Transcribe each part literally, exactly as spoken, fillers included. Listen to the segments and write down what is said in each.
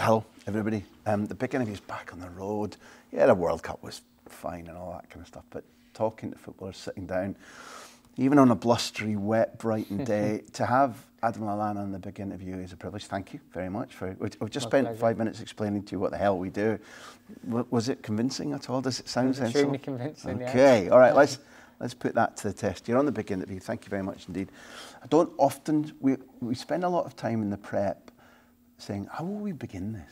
Hello, everybody. Um, the big interview's back on the road. Yeah, the World Cup was fine and all that kind of stuff, but talking to footballers, sitting down, even on a blustery, wet Brighton day, to have Adam Lallana on the big interview is a privilege. Thank you very much. For We've just spent pleasure. five minutes explaining to you what the hell we do. Was it convincing at all? Does it sound sensible? Extremely convincing, yeah. Okay, all right, let's... Let's put that to the test. You're on the big interview. Thank you very much indeed. I don't often, we, we spend a lot of time in the prep saying, how will we begin this?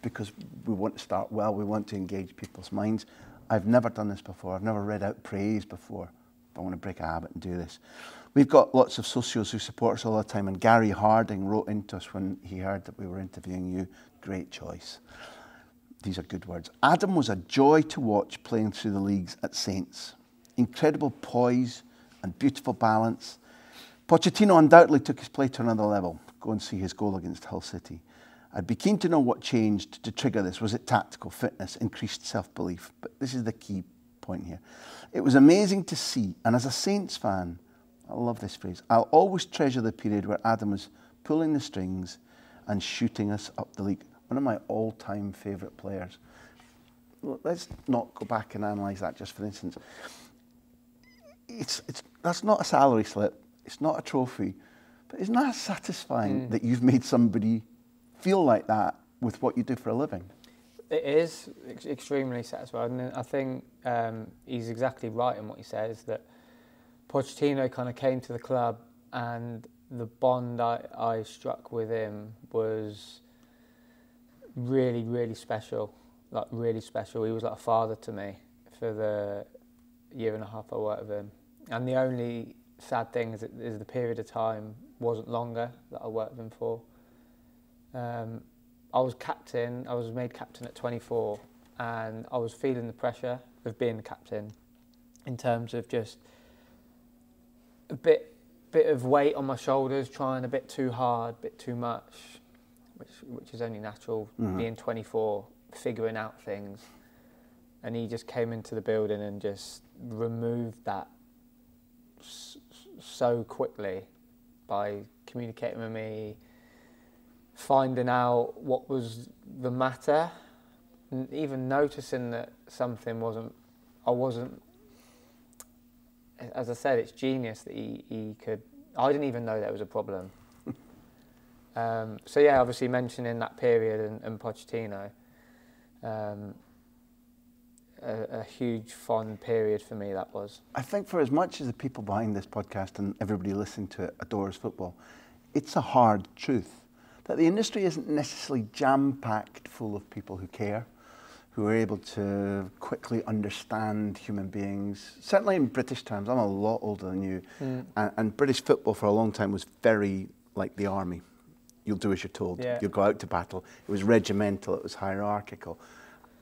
Because we want to start well, we want to engage people's minds. I've never done this before. I've never read out praise before. I want to break a habit and do this. We've got lots of socios who support us all the time, and Gary Harding wrote into us when he heard that we were interviewing you. Great choice. These are good words. Adam was a joy to watch playing through the leagues at Saints. Incredible poise and beautiful balance. Pochettino undoubtedly took his play to another level. Go and see his goal against Hull City. I'd be keen to know what changed to trigger this. Was it tactical fitness, increased self-belief? But this is the key point here. It was amazing to see, and as a Saints fan, I love this phrase, I'll always treasure the period where Adam was pulling the strings and shooting us up the league. One of my all-time favourite players. Let's not go back and analyse that just for instance. It's, it's, that's not a salary slip, it's not a trophy, but isn't that satisfying mm. that you've made somebody feel like that with what you do for a living? It is ex extremely satisfying, and I think um, he's exactly right in what he says, that Pochettino kind of came to the club and the bond I, I struck with him was really, really special, like really special. He was like a father to me for the year and a half I worked with him. And the only sad thing is, it, is the period of time wasn't longer that I worked with him for. Um, I was captain, I was made captain at twenty-four, and I was feeling the pressure of being the captain in terms of just a bit, bit of weight on my shoulders, trying a bit too hard, a bit too much, which, which is only natural, mm-hmm. being twenty-four, figuring out things. And he just came into the building and just removed that so quickly by communicating with me, finding out what was the matter, and even noticing that something wasn't, I wasn't, as I said, it's genius that he, he could, I didn't even know that was a problem. um, so yeah, obviously mentioning that period and, and Pochettino, um, A, a huge fond period for me that was. I think for as much as the people behind this podcast and everybody listening to it adores football, it's a hard truth that the industry isn't necessarily jam-packed full of people who care, who are able to quickly understand human beings, certainly in British terms. I'm a lot older than you, mm. and, and British football for a long time was very like the army. You'll do as you're told, yeah. You'll go out to battle. It was regimental, it was hierarchical.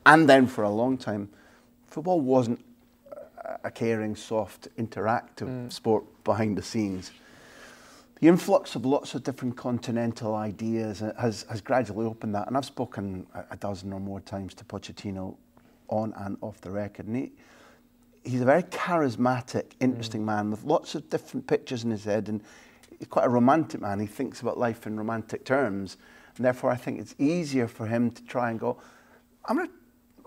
And then for a long time, football wasn't a caring, soft, interactive mm. sport behind the scenes. The influx of lots of different continental ideas has, has gradually opened that. And I've spoken a dozen or more times to Pochettino on and off the record. And he, he's a very charismatic, interesting mm. man with lots of different pictures in his head. And he's quite a romantic man. He thinks about life in romantic terms. And therefore, I think it's easier for him to try and go, I'm going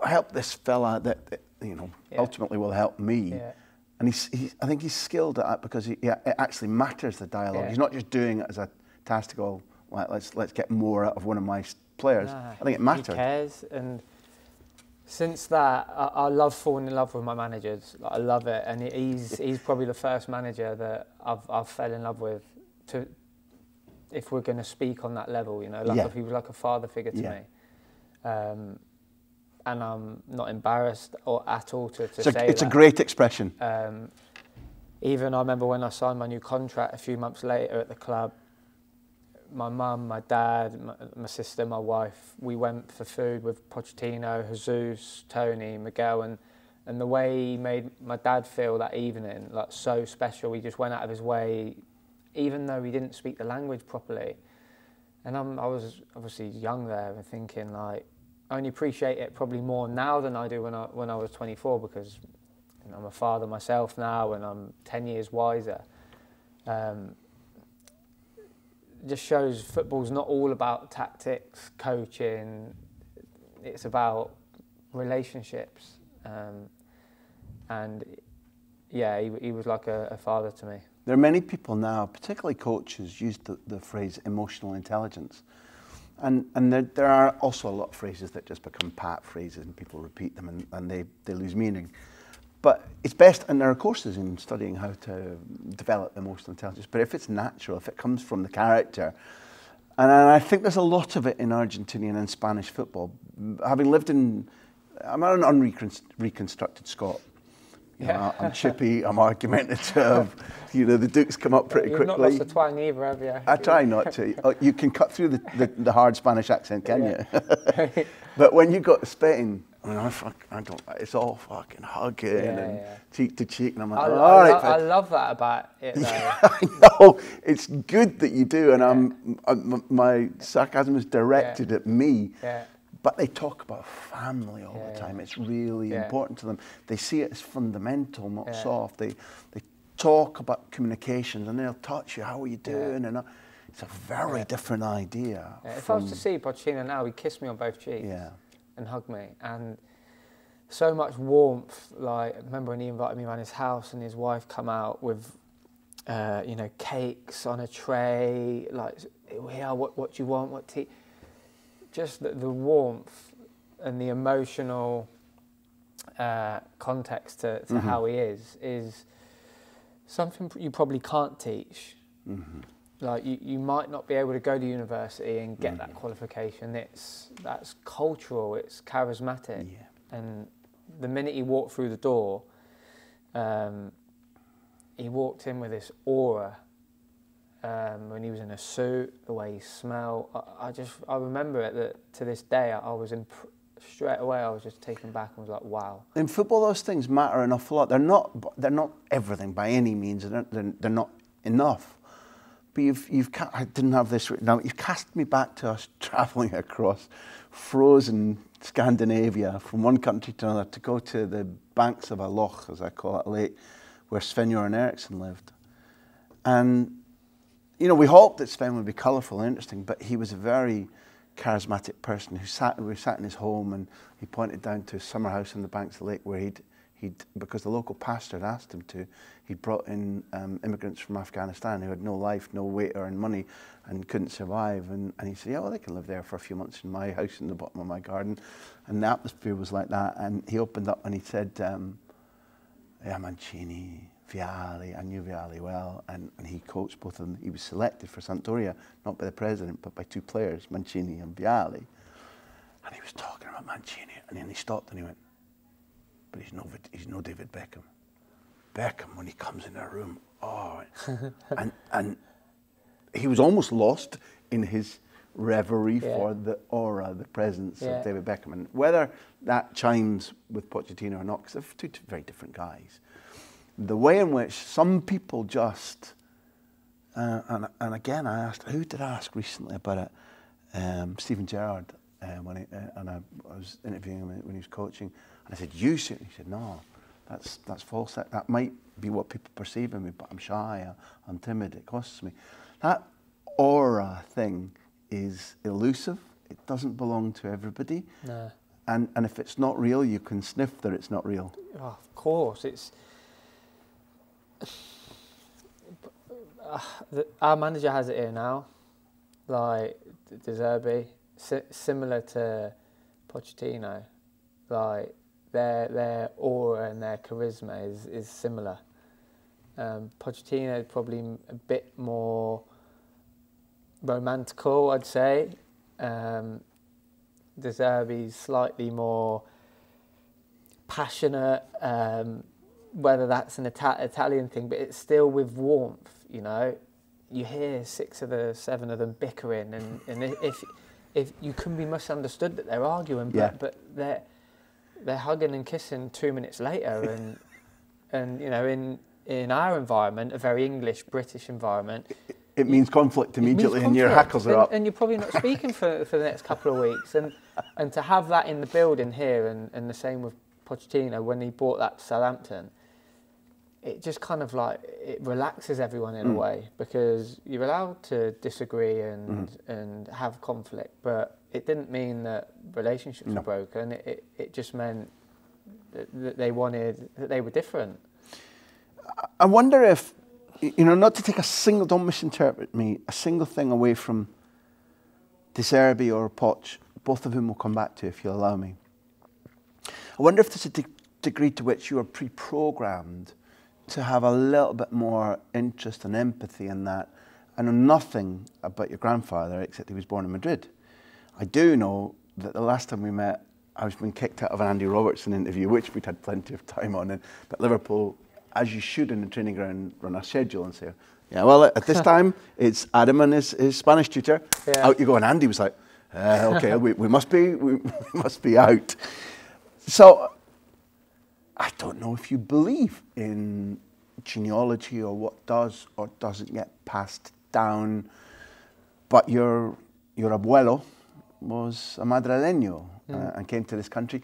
to help this fella that, that you know, yeah. ultimately will help me. Yeah. And he's, he's, I think he's skilled at that because he, yeah, it actually matters, the dialogue. Yeah. He's not just doing it as a tactical, like, let's, let's get more out of one of my players. Nah, I think it matters. He cares. And since that, I, I love falling in love with my managers. Like, I love it. And he's, he's probably the first manager that I've, I've fell in love with, to, if we're going to speak on that level, you know, like yeah. he was like a father figure to yeah. me. Um, And I'm not embarrassed or at all to, to so say it's that. A great expression. Um, even I remember when I signed my new contract a few months later at the club, my mum, my dad, my, my sister, my wife, we went for food with Pochettino, Jesus, Tony, Miguel, and, and the way he made my dad feel that evening, like so special. He just went out of his way, even though he didn't speak the language properly. And I'm, I was obviously young there and thinking like, I only appreciate it probably more now than I do when I, when I was twenty-four, because you know, I'm a father myself now and I'm ten years wiser. Um, just shows football's not all about tactics, coaching. It's about relationships. Um, and yeah, he, he was like a, a father to me. There are many people now, particularly coaches, use the, the phrase emotional intelligence. And, and there, there are also a lot of phrases that just become pat phrases and people repeat them and, and they, they lose meaning. But it's best, and there are courses in studying how to develop emotional intelligence, but if it's natural, if it comes from the character, and, and I think there's a lot of it in Argentinian and Spanish football. Having lived in, I'm an unreconstructed Scot. You know, yeah. I'm chippy, I'm argumentative, you know, the dukes come up pretty You've quickly. You've not lost the twang either, have you? I try not to. Oh, you can cut through the, the, the hard Spanish accent, can yeah. you? But when you go to Spain, I mean, I, fuck, I don't, it's all fucking hugging yeah, and yeah. cheek to cheek, and I'm like, I, oh, I, all right. I, I love that about it, though. Yeah, I know, it's good that you do, and yeah. I'm, I'm, my sarcasm is directed yeah. at me. Yeah. But they talk about family all yeah, the time. It's really yeah. important to them. They see it as fundamental, not yeah. soft. They they talk about communications and they'll touch you. How are you doing? Yeah. And it's a very yeah. different idea. Yeah. If I was to see Pochettino now, he'd kiss me on both cheeks yeah. and hug me. And so much warmth. Like I remember when he invited me around his house and his wife come out with uh, you know, cakes on a tray. Like, yeah, what what do you want? What tea? Just the, the warmth and the emotional uh, context to, to mm-hmm. how he is, is something you probably can't teach. Mm-hmm. Like you, you might not be able to go to university and get mm-hmm. that qualification. It's, that's cultural, it's charismatic. Yeah. And the minute he walked through the door, um, he walked in with this aura. Um, when he was in a suit, the way he smelled, I, I just, I remember it that to this day, I, I was in, straight away, I was just taken back and was like, wow. In football, those things matter an awful lot. They're not, they're not everything by any means, they're, they're, they're not enough. But you've, you've, I didn't have this written down, you've cast me back to us traveling across frozen Scandinavia from one country to another to go to the banks of a loch, as I call it, a lake, where Sven-Göran Eriksson lived. And you know, we hoped that Sven would be colourful and interesting, but he was a very charismatic person who sat, we sat in his home and he pointed down to his summer house on the banks of the lake where he'd, he'd because the local pastor had asked him to, he'd brought in um, immigrants from Afghanistan who had no life, no weight or money and couldn't survive. And, and he said, yeah, well, they can live there for a few months in my house in the bottom of my garden. And the atmosphere was like that. And he opened up and he said, um, yeah, Mancini. Vialli, I knew Vialli well, and, and he coached both of them. He was selected for Sampdoria, not by the president, but by two players, Mancini and Vialli. And he was talking about Mancini, and then he stopped and he went, but he's no, he's no David Beckham. Beckham, when he comes in our room, oh. and, and he was almost lost in his reverie yeah. for the aura, the presence yeah. of David Beckham. And whether that chimes with Pochettino or not, because they're two, two very different guys. The way in which some people just, uh, and, and again, I asked, who did I ask recently about it? Um, Steven Gerrard, uh, when he, uh, and I, I was interviewing him when he was coaching, and I said, you should, he said, no, that's, that's false, that, that might be what people perceive of me, but I'm shy, I, I'm timid, it costs me. That aura thing is elusive, it doesn't belong to everybody, no. and, and if it's not real, you can sniff that it's not real. Oh, of course, it's... Uh, the, our manager has it here now, like De Zerbi, si similar to Pochettino. Like their their aura and their charisma is is similar. Um, Pochettino is probably a bit more romantical, I'd say. Um, De Zerbi's slightly more passionate. Um, whether that's an Ita Italian thing, but it's still with warmth, you know. You hear six of the seven of them bickering, and, and if, if you can be misunderstood that they're arguing, but, yeah. but they're, they're hugging and kissing two minutes later. And, and you know, in, in our environment, a very English, British environment. It, it means conflict immediately, means conflict, and your hackles are up. And, and you're probably not speaking for, for the next couple of weeks. And, and to have that in the building here, and, and the same with Pochettino, when he bought that to Southampton, it just kind of like, it relaxes everyone in mm. a way, because you're allowed to disagree and mm. and have conflict, but it didn't mean that relationships no. were broken. It, it, it just meant that they wanted, that they were different. I wonder if, you know, not to take a single, don't misinterpret me, a single thing away from De Zerbi or Poch, both of whom we'll come back to if you'll allow me. I wonder if there's a de degree to which you are pre-programmed to have a little bit more interest and empathy in that. I know nothing about your grandfather except he was born in Madrid. I do know that the last time we met, I was being kicked out of an Andy Robertson interview, which we'd had plenty of time on. And, but Liverpool, as you should in the training ground, run a schedule and say, yeah, well, at this time, it's Adam and his, his Spanish tutor. Yeah. Out you go. And Andy was like, uh, okay, we, we must be, we must be out. So I don't know if you believe in genealogy or what does or doesn't get passed down, but your, your abuelo was a Madrileño. Uh, and came to this country.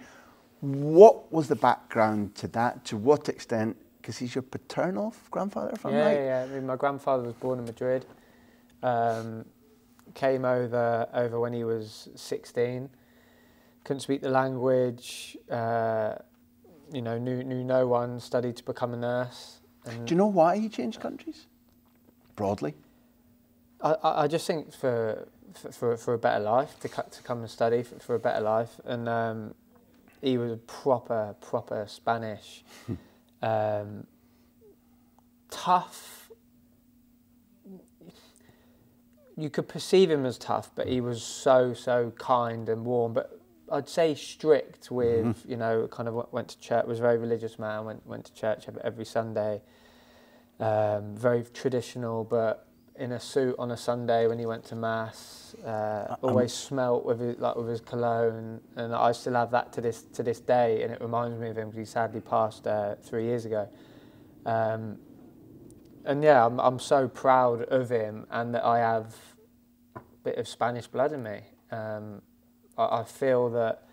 What was the background to that? To what extent? Because he's your paternal grandfather, if I'm yeah, right. Yeah, yeah. I mean, my grandfather was born in Madrid. Um, came over over when he was sixteen. Couldn't speak the language. Uh, you know, knew knew no one. Studied to become a nurse. And do you know why he changed countries? Broadly, I I just think for. For, for a better life, to, cut, to come and study for, for a better life. And um, he was a proper, proper Spanish, um, tough. You could perceive him as tough, but he was so, so kind and warm. But I'd say strict with, mm-hmm. you know, kind of went to church, was a very religious man, went, went to church every Sunday. Um, very traditional, but in a suit on a Sunday when he went to mass, uh, always um, smelt with his, like with his cologne, and I still have that to this to this day, and it reminds me of him because he sadly passed uh, three years ago. Um, and yeah, I'm I'm so proud of him, and that I have a bit of Spanish blood in me. Um, I, I feel that.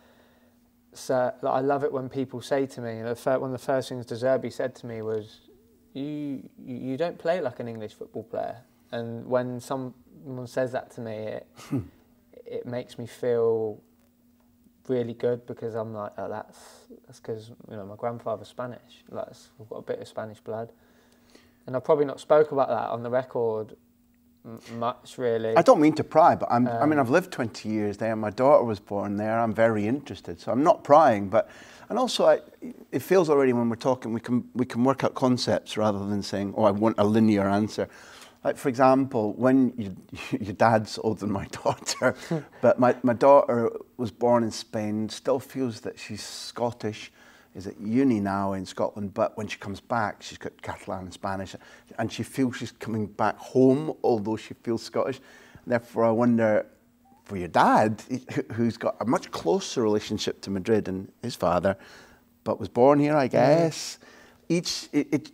So like, I love it when people say to me, you know, one of the first things De Zerbi said to me was, "You you don't play like an English football player." And when someone says that to me, it, it makes me feel really good, because I'm like, oh, that's that's because, you know, my grandfather's Spanish. Like, we've got a bit of Spanish blood. And I've probably not spoke about that on the record m much, really. I don't mean to pry, but I'm, um, I mean, I've lived twenty years there. My daughter was born there. I'm very interested, so I'm not prying. But, and also, I, it feels already when we're talking, we can, we can work out concepts rather than saying, oh, I want a linear answer. Like, for example, when you, your dad's older than my daughter, but my, my daughter was born in Spain, still feels that she's Scottish, is at uni now in Scotland, but when she comes back, she's got Catalan and Spanish, and she feels she's coming back home, although she feels Scottish. Therefore, I wonder, for your dad, who's got a much closer relationship to Madrid and his father, but was born here, I guess, each... It, it,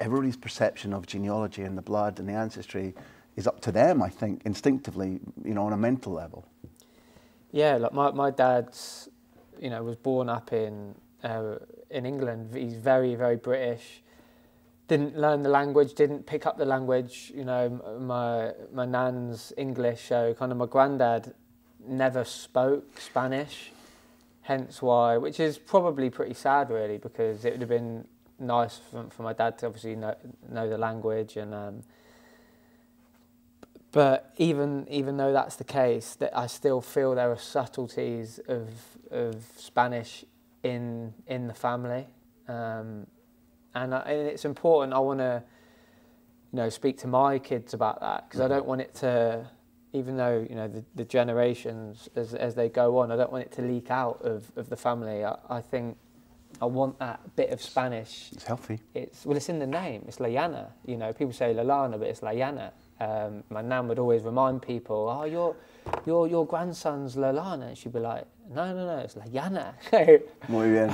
everybody's perception of genealogy and the blood and the ancestry is up to them, I think, instinctively, you know, on a mental level. Yeah, like my, my dad's, you know, was born up in, uh, in England. He's very, very British. Didn't learn the language, didn't pick up the language. You know, my, my nan's English, so kind of my granddad never spoke Spanish, hence why, which is probably pretty sad, really, because it would have been nice for, for my dad to obviously know, know the language, and um, but even even though that's the case, that I still feel there are subtleties of of Spanish in in the family, um, and, I, and it's important. I want to, you know, speak to my kids about that, because mm-hmm. I don't want it to, even though, you know, the, the generations as as they go on, I don't want it to leak out of of the family. I, I think. I want that bit of Spanish. It's healthy. It's, well, it's in the name. It's Lallana. You know, people say Lallana, but it's Lallana. Um, my nan would always remind people, "Oh, your your your grandson's Lallana," and she'd be like, "No, no, no, it's Lallana." Muy bien,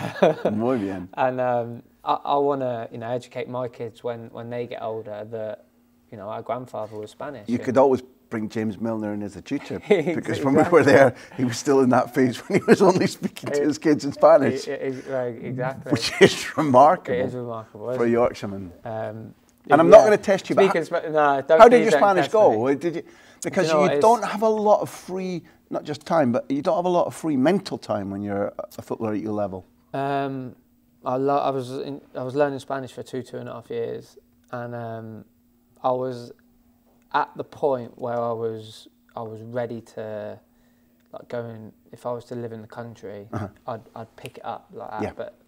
muy bien. And um, I, I want to, you know, educate my kids when when they get older that, you know, our grandfather was Spanish. You could always bring James Milner in as a tutor, because exactly. when we were there, he was still in that phase when he was only speaking to his kids in Spanish. It, it, it, right, exactly. Which is remarkable. It is remarkable for a Yorkshireman. Um, and I'm yeah. not going to test you, Speaking but how, no, don't how did your Spanish go? Did you, because you, know, you don't have a lot of free, not just time, but you don't have a lot of free mental time when you're a footballer at your level. Um, I, lo I was in, I was learning Spanish for two two and a half years, and um, I was at the point where I was I was ready to like go and if I was to live in the country, uh-huh. I'd I'd pick it up like that, yeah. but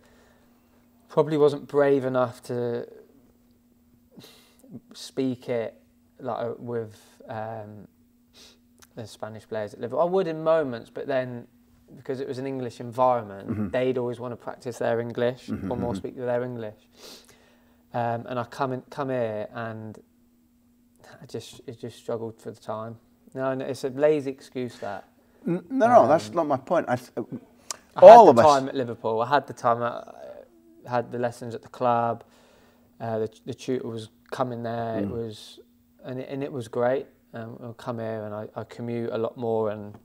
probably wasn't brave enough to speak it like with um, the Spanish players at Liverpool. I would in moments, but then because it was an English environment, mm-hmm. they'd always want to practice their English mm-hmm. or more speak to their English. Um, and I come in, come here and I just I just struggled for the time. No, no, it's a lazy excuse that. No, no, um, that's not my point. I, uh, I all of us. I had the time at Liverpool. I had the time. I had the lessons at the club. Uh, the, the tutor was coming there. Mm. It was, and it, and it was great. Um, I'll come here and I, I commute a lot more, and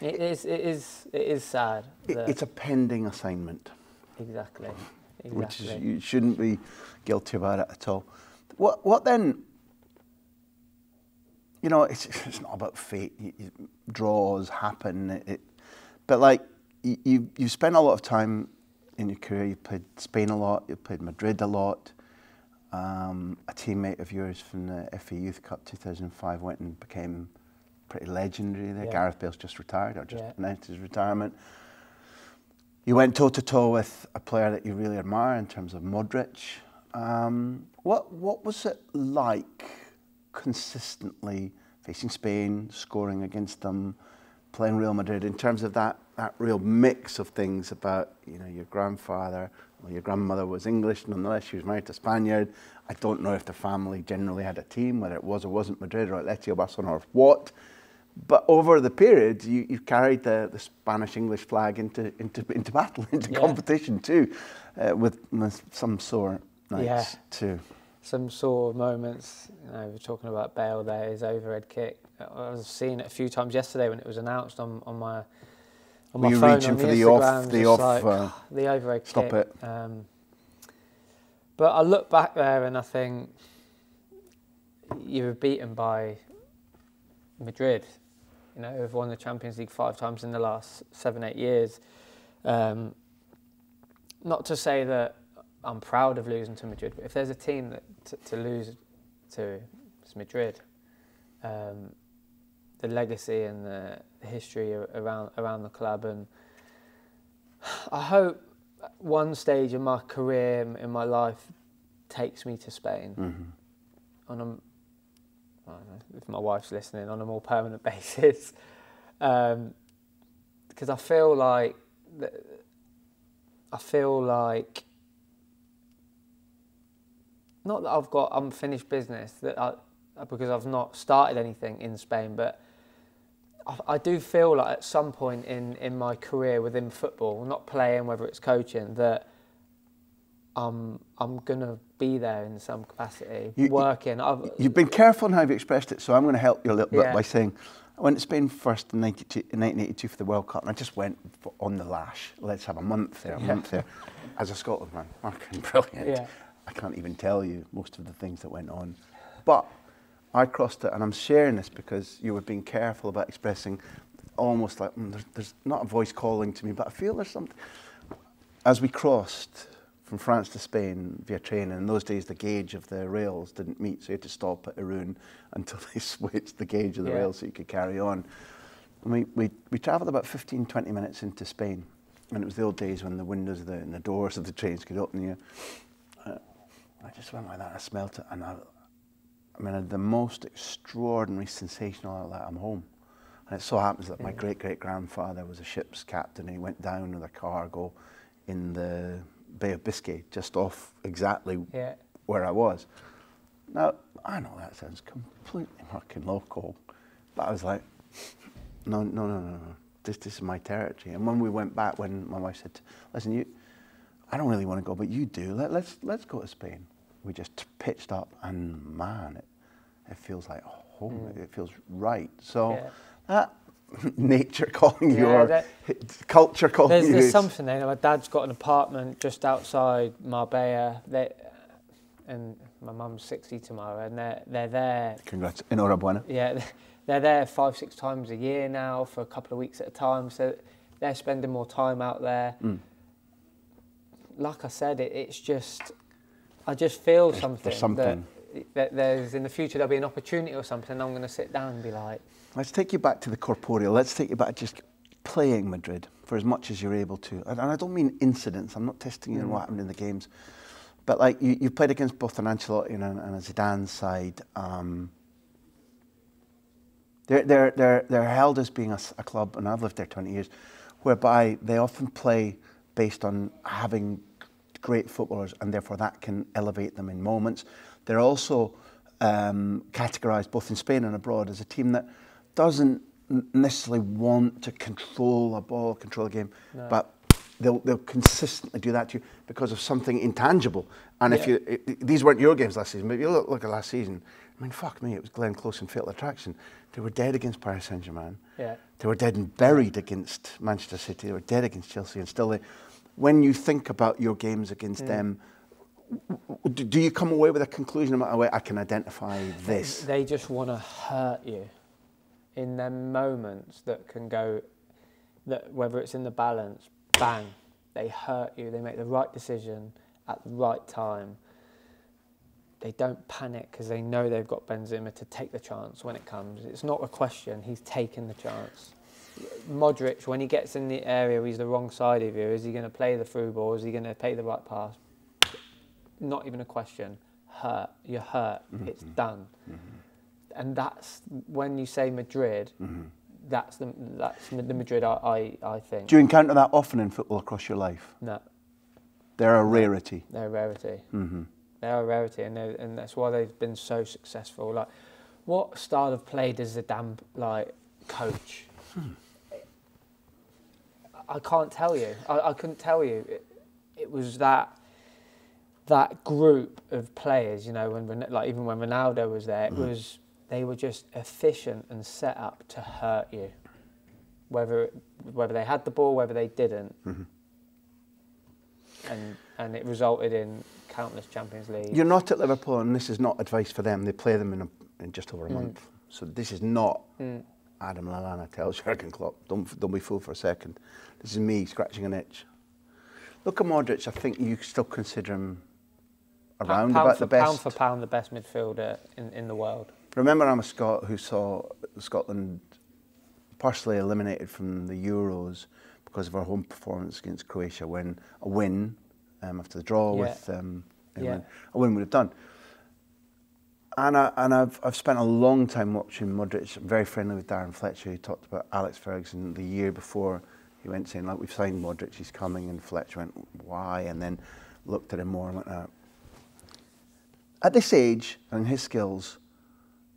it is it is it is sad. It, it's a pending assignment. Exactly. Exactly. Which is, you shouldn't be guilty about it at all. What what then? You know, it's it's not about fate. You, you, draws happen, it, it, but like you, you you spent a lot of time in your career. You played Spain a lot. You played Madrid a lot. Um, a teammate of yours from the F A Youth Cup two thousand five went and became pretty legendary there. Yeah. Gareth Bale's just retired, or just yeah. announced his retirement. You went toe to toe with a player that you really admire in terms of Modric. Um, what what was it like? Consistently facing Spain, scoring against them, playing Real Madrid, in terms of that, that real mix of things about, you know, your grandfather, well, your grandmother was English, nonetheless, she was married to a Spaniard. I don't know if the family generally had a team, whether it was or wasn't Madrid or Atletico Barcelona or what, but over the period, you, you carried the, the Spanish-English flag into, into, into battle, into yeah. competition too, uh, with, with some sore nights yeah. too. Some sore moments, you know, we're talking about Bale there, his overhead kick. I've seen it a few times yesterday when it was announced on, on my on my phone. Were you reaching for the off, the off, uh, the overhead kick? Stop it. Um, but I look back there and I think you were beaten by Madrid, you know, who've won the Champions League five times in the last seven, eight years. Um, not to say that I'm proud of losing to Madrid, but if there's a team that t to lose to, it's Madrid. Um, the legacy and the, the history around around the club, and I hope one stage in my career, in my life, takes me to Spain. Mm-hmm. On a, I don't know if my wife's listening, on a more permanent basis, because um, I feel like that, I feel like. Not that I've got unfinished business, that I, because I've not started anything in Spain, but I, I do feel like at some point in, in my career within football, not playing, whether it's coaching, that um, I'm going to be there in some capacity, you, working. You, I've, you've been careful in how you've expressed it, so I'm going to help you a little yeah. bit by saying, I went to Spain first in nineteen eighty-two for the World Cup, and I just went on the lash. Let's have a month there, a yeah. month there, as a Scotland man. Fucking brilliant. Yeah. I can't even tell you most of the things that went on. But I crossed it, and I'm sharing this because you were being careful about expressing almost like, mm, there's, there's not a voice calling to me, but I feel there's something. As we crossed from France to Spain via train, and in those days the gauge of the rails didn't meet, so you had to stop at Irun until they switched the gauge of the yeah. rails so you could carry on. And we, we, we travelled about fifteen, twenty minutes into Spain, and it was the old days when the windows of the, and the doors of the trains could open you. Uh, I just went like that, I smelt it, and I, I mean, I had the most extraordinary sensational, like, I'm home. And it so happens that my great-great-grandfather was a ship's captain, and he went down with a cargo in the Bay of Biscay, just off exactly yeah. where I was. Now, I know that sounds completely fucking local, but I was like, no, no, no, no, no, this, this is my territory. And when we went back, when my wife said, listen, you, I don't really want to go, but you do. Let, let's let's go to Spain. We just pitched up, and man, it, it feels like home. Mm. It feels right. So yeah. that nature calling yeah, you or that, culture calling there's, you. There's something there. My dad's got an apartment just outside Marbella, they, and my mum's sixty tomorrow, and they're, they're there. Congrats. Enhorabuena. Yeah, they're there five, six times a year now for a couple of weeks at a time. So they're spending more time out there. Mm. Like I said, it, it's just, I just feel there's, something. There's something. That, that there's, in the future, there'll be an opportunity or something. I'm going to sit down and be like. Let's take you back to the corporeal. Let's take you back to just playing Madrid for as much as you're able to. And I don't mean incidents. I'm not testing you mm. on what happened in the games. But like you, you played against both an Ancelotti and a, and a Zidane side. Um, they're, they're, they're, they're held as being a, a club, and I've lived there twenty years, whereby they often play based on having great footballers, and therefore that can elevate them in moments. They're also um, categorised both in Spain and abroad as a team that doesn't necessarily want to control a ball, control a game, no. but they'll, they'll consistently do that to you because of something intangible. And yeah. if you, it, these weren't your games last season, but if you look, look at last season, I mean, fuck me, it was Glenn Close and Fatal Attraction. They were dead against Paris Saint-Germain. Yeah. They were dead and buried against Manchester City. They were dead against Chelsea, and still they... When you think about your games against mm. them, do you come away with a conclusion about a way I can identify this? They just want to hurt you in their moments that can go, that whether it's in the balance, bang, they hurt you. They make the right decision at the right time. They don't panic because they know they've got Benzema to take the chance when it comes. It's not a question. He's taken the chance. Modric, when he gets in the area, he's the wrong side of you. Is he going to play the through ball? Is he going to play the right pass? Not even a question. Hurt. You're hurt. Mm-hmm. It's done. Mm-hmm. And that's when you say Madrid, mm-hmm. that's the that's the Madrid I, I, I think. Do you encounter that often in football across your life? No. They're a rarity. They're a rarity. Mm-hmm. They're a rarity, and, they're, and that's why they've been so successful. Like, what style of play does the damn like, coach... Hmm. I can't tell you. I, I couldn't tell you. It, it was that that group of players. You know, when like even when Ronaldo was there, it mm. was they were just efficient and set up to hurt you, whether whether they had the ball, whether they didn't, mm-hmm. and and it resulted in countless Champions League. You're not at Liverpool, and this is not advice for them. They play them in, a, in just over a mm. month, so this is not. Mm. Adam Lallana tells Jurgen Klopp, don't, don't be fooled for a second. This is me scratching an itch. Look at Modric, I think you still consider him around pound about for, the best. Pound for pound, the best midfielder in, in the world. Remember, I'm a Scot who saw Scotland partially eliminated from the Euros because of our home performance against Croatia when a win, um, after the draw yeah. with um, England, yeah. a win would have done. And, I, and I've, I've spent a long time watching Modric. I'm very friendly with Darren Fletcher, who talked about Alex Ferguson the year before. He went saying, like, we've signed Modric, he's coming. And Fletcher went, why? And then looked at him more and went, oh. At this age and his skills,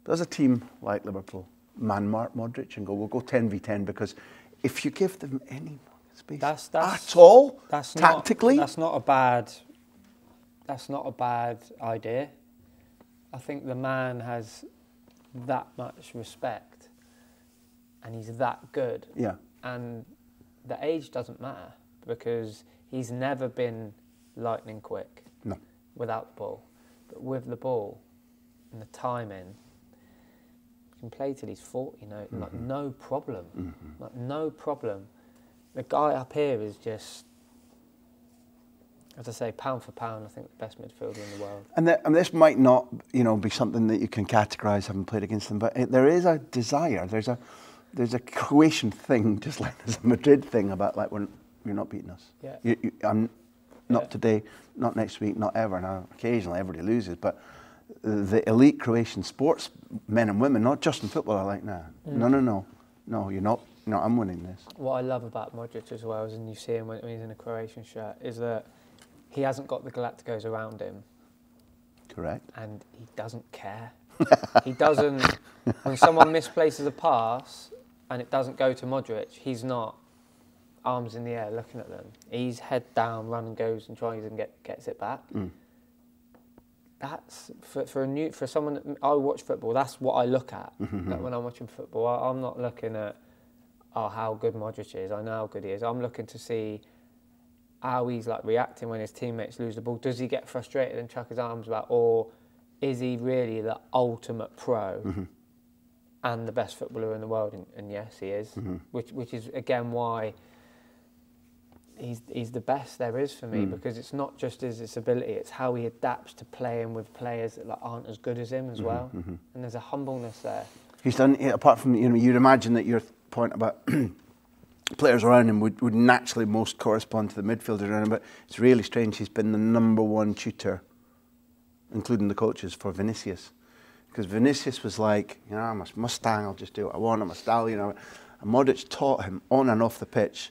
does a team like Liverpool man-mark Modric and go, we'll go ten v ten? Because if you give them any space that's, that's, at all, that's tactically... Not, that's, not a bad, that's not a bad idea. I think the man has that much respect and he's that good. Yeah. And the age doesn't matter because he's never been lightning quick no. without the ball. But with the ball and the timing, he can play till he's forty, no, mm-hmm. like no problem. Mm-hmm. Like no problem. The guy up here is just... As I say, pound for pound, I think the best midfielder in the world. And, the, and this might not, you know, be something that you can categorise having played against them, but it, there is a desire. There's a, there's a Croatian thing, just like there's a Madrid thing about like, we're, you're not beating us. Yeah. You, you, I'm not yeah. today, not next week, not ever. Now, occasionally everybody loses, but the elite Croatian sports men and women, not just in football, are like, nah, mm. no, no, no, no, you're not. No, I'm winning this. What I love about Modric as well, is, and you see him when he's in a Croatian shirt, is that. He hasn't got the Galacticos around him. Correct. And he doesn't care. He doesn't... When someone misplaces a pass and it doesn't go to Modric, he's not arms in the air looking at them. He's head down, run and goes and tries and get, gets it back. Mm. that's for, for a new for someone that I watch football. That's what I look at mm-hmm. like when I'm watching football. I, I'm not looking at oh how good Modric is. I know how good he is. I'm looking to see how he's like reacting when his teammates lose the ball. Does he get frustrated and chuck his arms about, or is he really the ultimate pro mm-hmm. and the best footballer in the world? And, and yes, he is. Mm-hmm. Which which is again why he's he's the best there is for me mm. because it's not just his, his ability, it's how he adapts to playing with players that like, aren't as good as him as mm-hmm, well. Mm-hmm. And there's a humbleness there. He's done it, apart from, you know, you'd imagine that your point about players around him would, would naturally most correspond to the midfielders around him, but it's really strange he's been the number one tutor, including the coaches, for Vinicius. Because Vinicius was like, you know, I'm a Mustang, I'll just do what I want, I'm a stallion. You know. And Modric taught him on and off the pitch,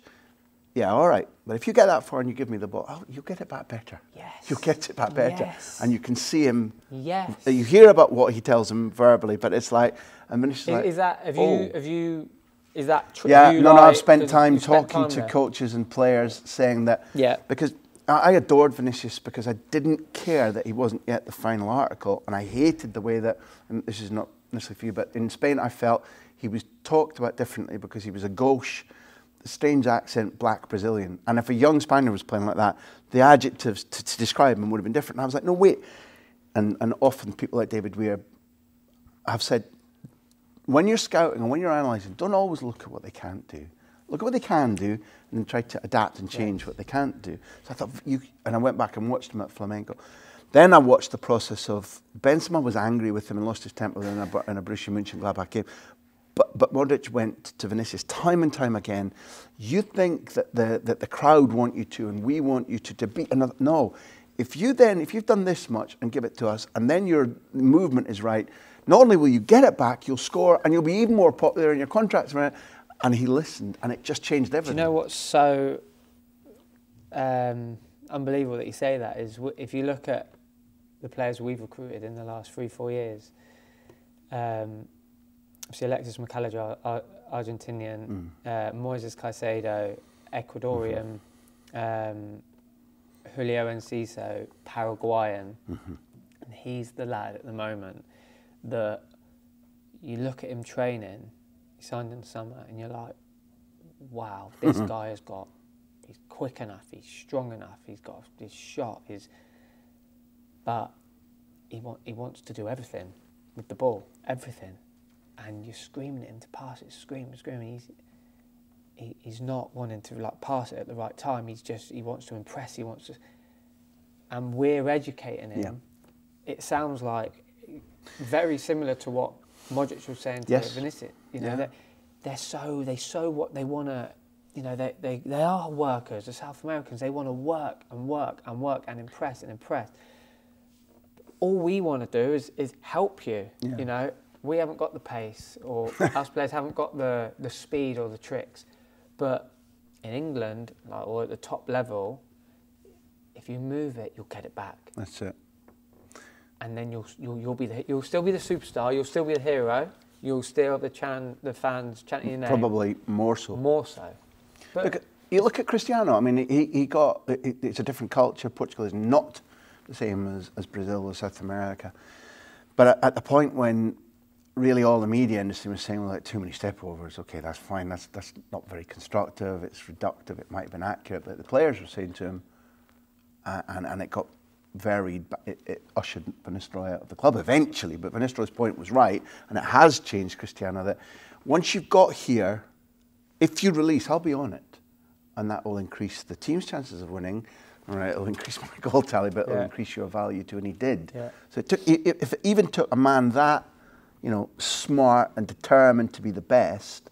yeah, all right, but if you get that far and you give me the ball, oh, you'll get it back better. Yes. You'll get it back better. Yes. And you can see him. Yes. You hear about what he tells him verbally, but it's like, I mean, it's like, is that, have oh. you, have you, is that true? Yeah, you no, no, I've spent time talking spent time to there? coaches and players saying that, yeah. because I adored Vinicius because I didn't care that he wasn't yet the final article, and I hated the way that, and this is not necessarily for you, but in Spain I felt he was talked about differently because he was a gauche, strange accent, black Brazilian. And if a young Spaniard was playing like that, the adjectives to, to describe him would have been different. And I was like, no, wait. And, and often people like David Weir have said, when you're scouting and when you're analysing, don't always look at what they can't do. Look at what they can do and then try to adapt and change what they can't do. So I thought, you, and I went back and watched him at Flamengo. Then I watched the process of, Benzema was angry with him and lost his temper in a, in a Borussia Mönchengladbach game. But, but Modric went to Vinicius time and time again. You think that the, that the crowd want you to and we want you to, to beat another. No. If you then, if you've done this much and give it to us and then your movement is right, not only will you get it back, you'll score and you'll be even more popular in your contracts. And he listened and it just changed everything. Do you know what's so um, unbelievable that you say that is if you look at the players we've recruited in the last three, four years, um, obviously, Alexis Mac Allister, Argentinian, mm. uh, Moises Caicedo, Ecuadorian, mm-hmm. um, Julio Enciso, Paraguayan. Mm-hmm. And he's the lad at the moment that you look at him training, he signed in the summer, and you're like, wow, this mm-hmm. guy has got, he's quick enough, he's strong enough, he's got his shot, he's, but he, want, he wants to do everything with the ball, everything. And you're screaming at him to pass it, screaming, screaming. He's, he, he's not wanting to like pass it at the right time. He's just, he wants to impress, he wants to... And we're educating him. Yeah. It sounds like very similar to what Modric was saying to yes. Vinicius. You know, yeah. they're, they're so, they so what they want to, you know, they, they, they are workers, the South Americans. They want to work and work and work and impress and impress. All we want to do is, is help you, yeah. you know. We haven't got the pace, or us players haven't got the, the speed or the tricks. But in England, like, or at the top level, if you move it, you'll get it back. That's it. And then you'll you'll, you'll be the, you'll still be the superstar. You'll still be the hero. You'll still have the chan the fans chanting your name. Probably more so. More so. But look at, you look at Cristiano. I mean, he he got it, it's a different culture. Portugal is not the same as as Brazil or South America. But at, at the point when really all the media industry was saying, well, like, too many step-overs, okay, that's fine, that's, that's not very constructive, it's reductive, it might have been accurate, but the players were saying to him, uh, and, and it got varied, but it, it ushered Van Nistelrooy out of the club eventually, but Van Nistelrooy's point was right, and it has changed, Cristiano, that once you've got here, if you release, I'll be on it, and that will increase the team's chances of winning. All right, it'll increase my goal tally, but it'll yeah. increase your value too, and he did. Yeah. So it took, if it even took a man that, you know, smart and determined to be the best,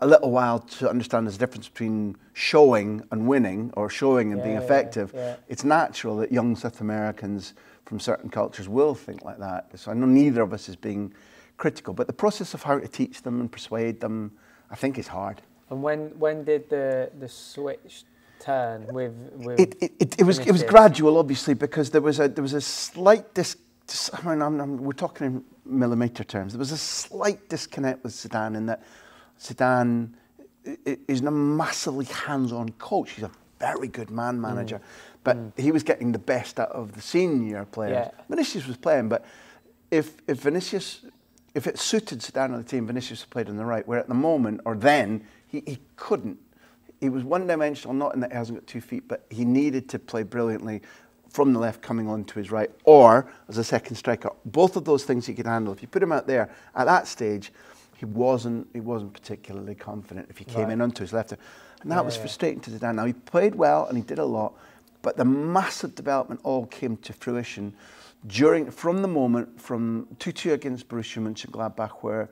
a little while to understand there's a difference between showing and winning, or showing and yeah, being effective. Yeah, yeah. It's natural that young South Americans from certain cultures will think like that. So I know neither of us is being critical, but the process of how to teach them and persuade them, I think, is hard. And when when did the the switch turn with? with it it, it, it was it was gradual, obviously, because there was a there was a slight dis. I mean, I'm, I'm, we're talking in millimetre terms. There was a slight disconnect with Zidane in that Zidane is a massively hands-on coach. He's a very good man manager, mm. but mm. he was getting the best out of the senior players. Yeah. Vinicius was playing, but if if Vinicius, if it suited Zidane on the team, Vinicius played on the right, where at the moment, or then, he, he couldn't. He was one-dimensional, not in that he hasn't got two feet, but he needed to play brilliantly from the left coming on to his right, or as a second striker. Both of those things he could handle. If you put him out there at that stage, he wasn't he wasn't particularly confident if he came right. in onto his left. And that yeah, was frustrating yeah. to Zidane. Now, he played well and he did a lot, but the massive development all came to fruition during, from the moment, from two two against Borussia Mönchengladbach, where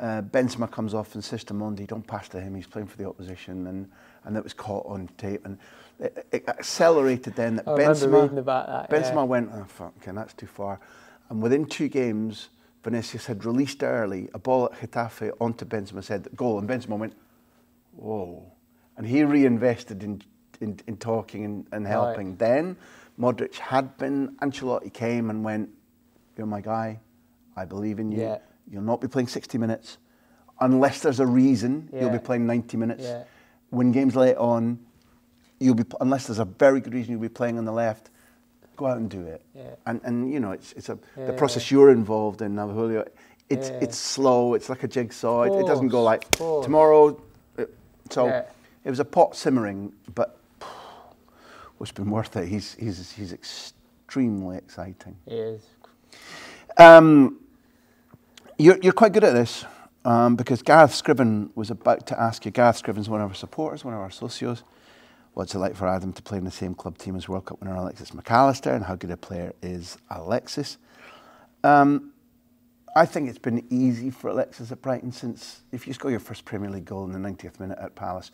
uh, Benzema comes off and says to Mondi, don't pass to him, he's playing for the opposition, and, and that was caught on tape. And it, it accelerated then that I Benzema, about that, Benzema yeah. went, oh, fuck, okay, that's too far. And within two games, Vinicius had released early a ball at Getafe onto Benzema, said goal, and Benzema went, whoa. And he reinvested in, in, in talking and, and helping. Right. Then Modric had been, Ancelotti came and went, you're my guy, I believe in you. Yeah. You'll not be playing sixty minutes. Unless there's a reason, yeah. you'll be playing ninety minutes. Yeah. When game's late on, you'll be, unless there's a very good reason you'll be playing on the left, go out and do it. Yeah. And, and you know, it's, it's a, yeah, the process yeah. you're involved in now, Julio, it's, yeah. it's slow, it's like a jigsaw. Course, it doesn't go like, tomorrow, so yeah. it was a pot simmering, but phew, it's been worth it. He's, he's, he's extremely exciting. He is. Um, you're, you're quite good at this, um, because Gareth Scriven was about to ask you. Gareth Scriven's one of our supporters, one of our socios. What's it like for Adam to play in the same club team as World Cup winner Alexis Mac Allister, and how good a player is Alexis? Um, I think it's been easy for Alexis at Brighton since, if you score your first Premier League goal in the ninetieth minute at Palace,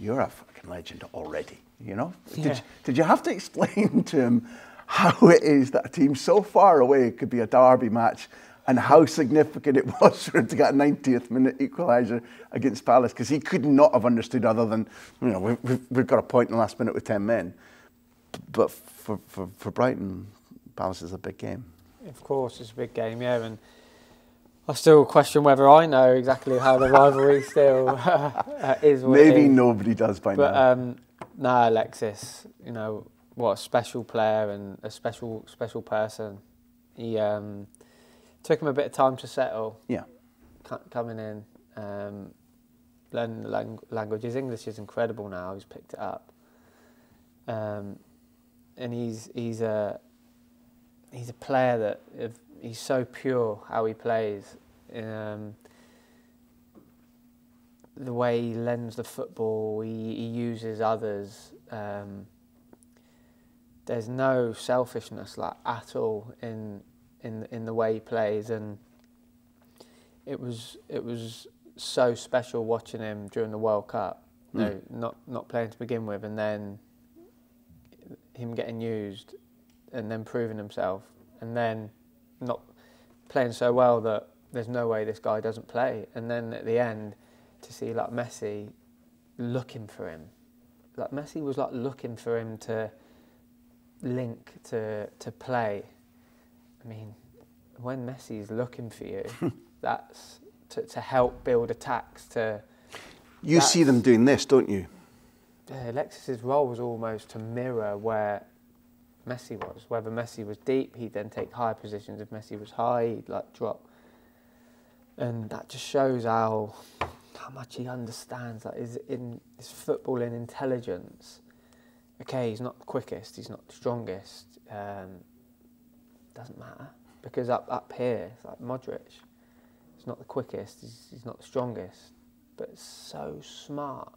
you're a fucking legend already, you know? Yeah. Did, did you have to explain to him how it is that a team so far away could be a derby match and how significant it was for him to get a ninetieth minute equaliser against Palace? Because he could not have understood, other than, you know, we've, we've got a point in the last minute with ten men. But for, for, for Brighton, Palace is a big game. Of course, it's a big game, yeah. And I still question whether I know exactly how the rivalry still uh, is. What Maybe it is. Nobody does by but, now. Um, nah, Alexis, you know, what a special player and a special, special person. He um, took him a bit of time to settle. Yeah. C coming in, um, learning the lang language. His English is incredible now. He's picked it up. Um, and he's he's a he's a player that. If, he's so pure how he plays, um, the way he lends the football, he, he uses others. Um, there's no selfishness like at all in in in the way he plays, and it was it was so special watching him during the World Cup. Mm. No, not not playing to begin with, and then him getting used, and then proving himself, and then not playing so well that there's no way this guy doesn't play. And then at the end, to see like Messi looking for him. Like Messi was like looking for him to link, to to play. I mean, when Messi's looking for you, that's to, to help build attacks, to... You see them doing this, don't you? Uh, Alexis's role was almost to mirror where Messi was. Whether Messi was deep, he'd then take high positions. If Messi was high, he'd like drop. And that just shows how how much he understands. Like his in his footballing intelligence. Okay, he's not the quickest, he's not the strongest. Um, doesn't matter, because up up here, it's like Modric. He's not the quickest, he's, he's not the strongest, but so smart.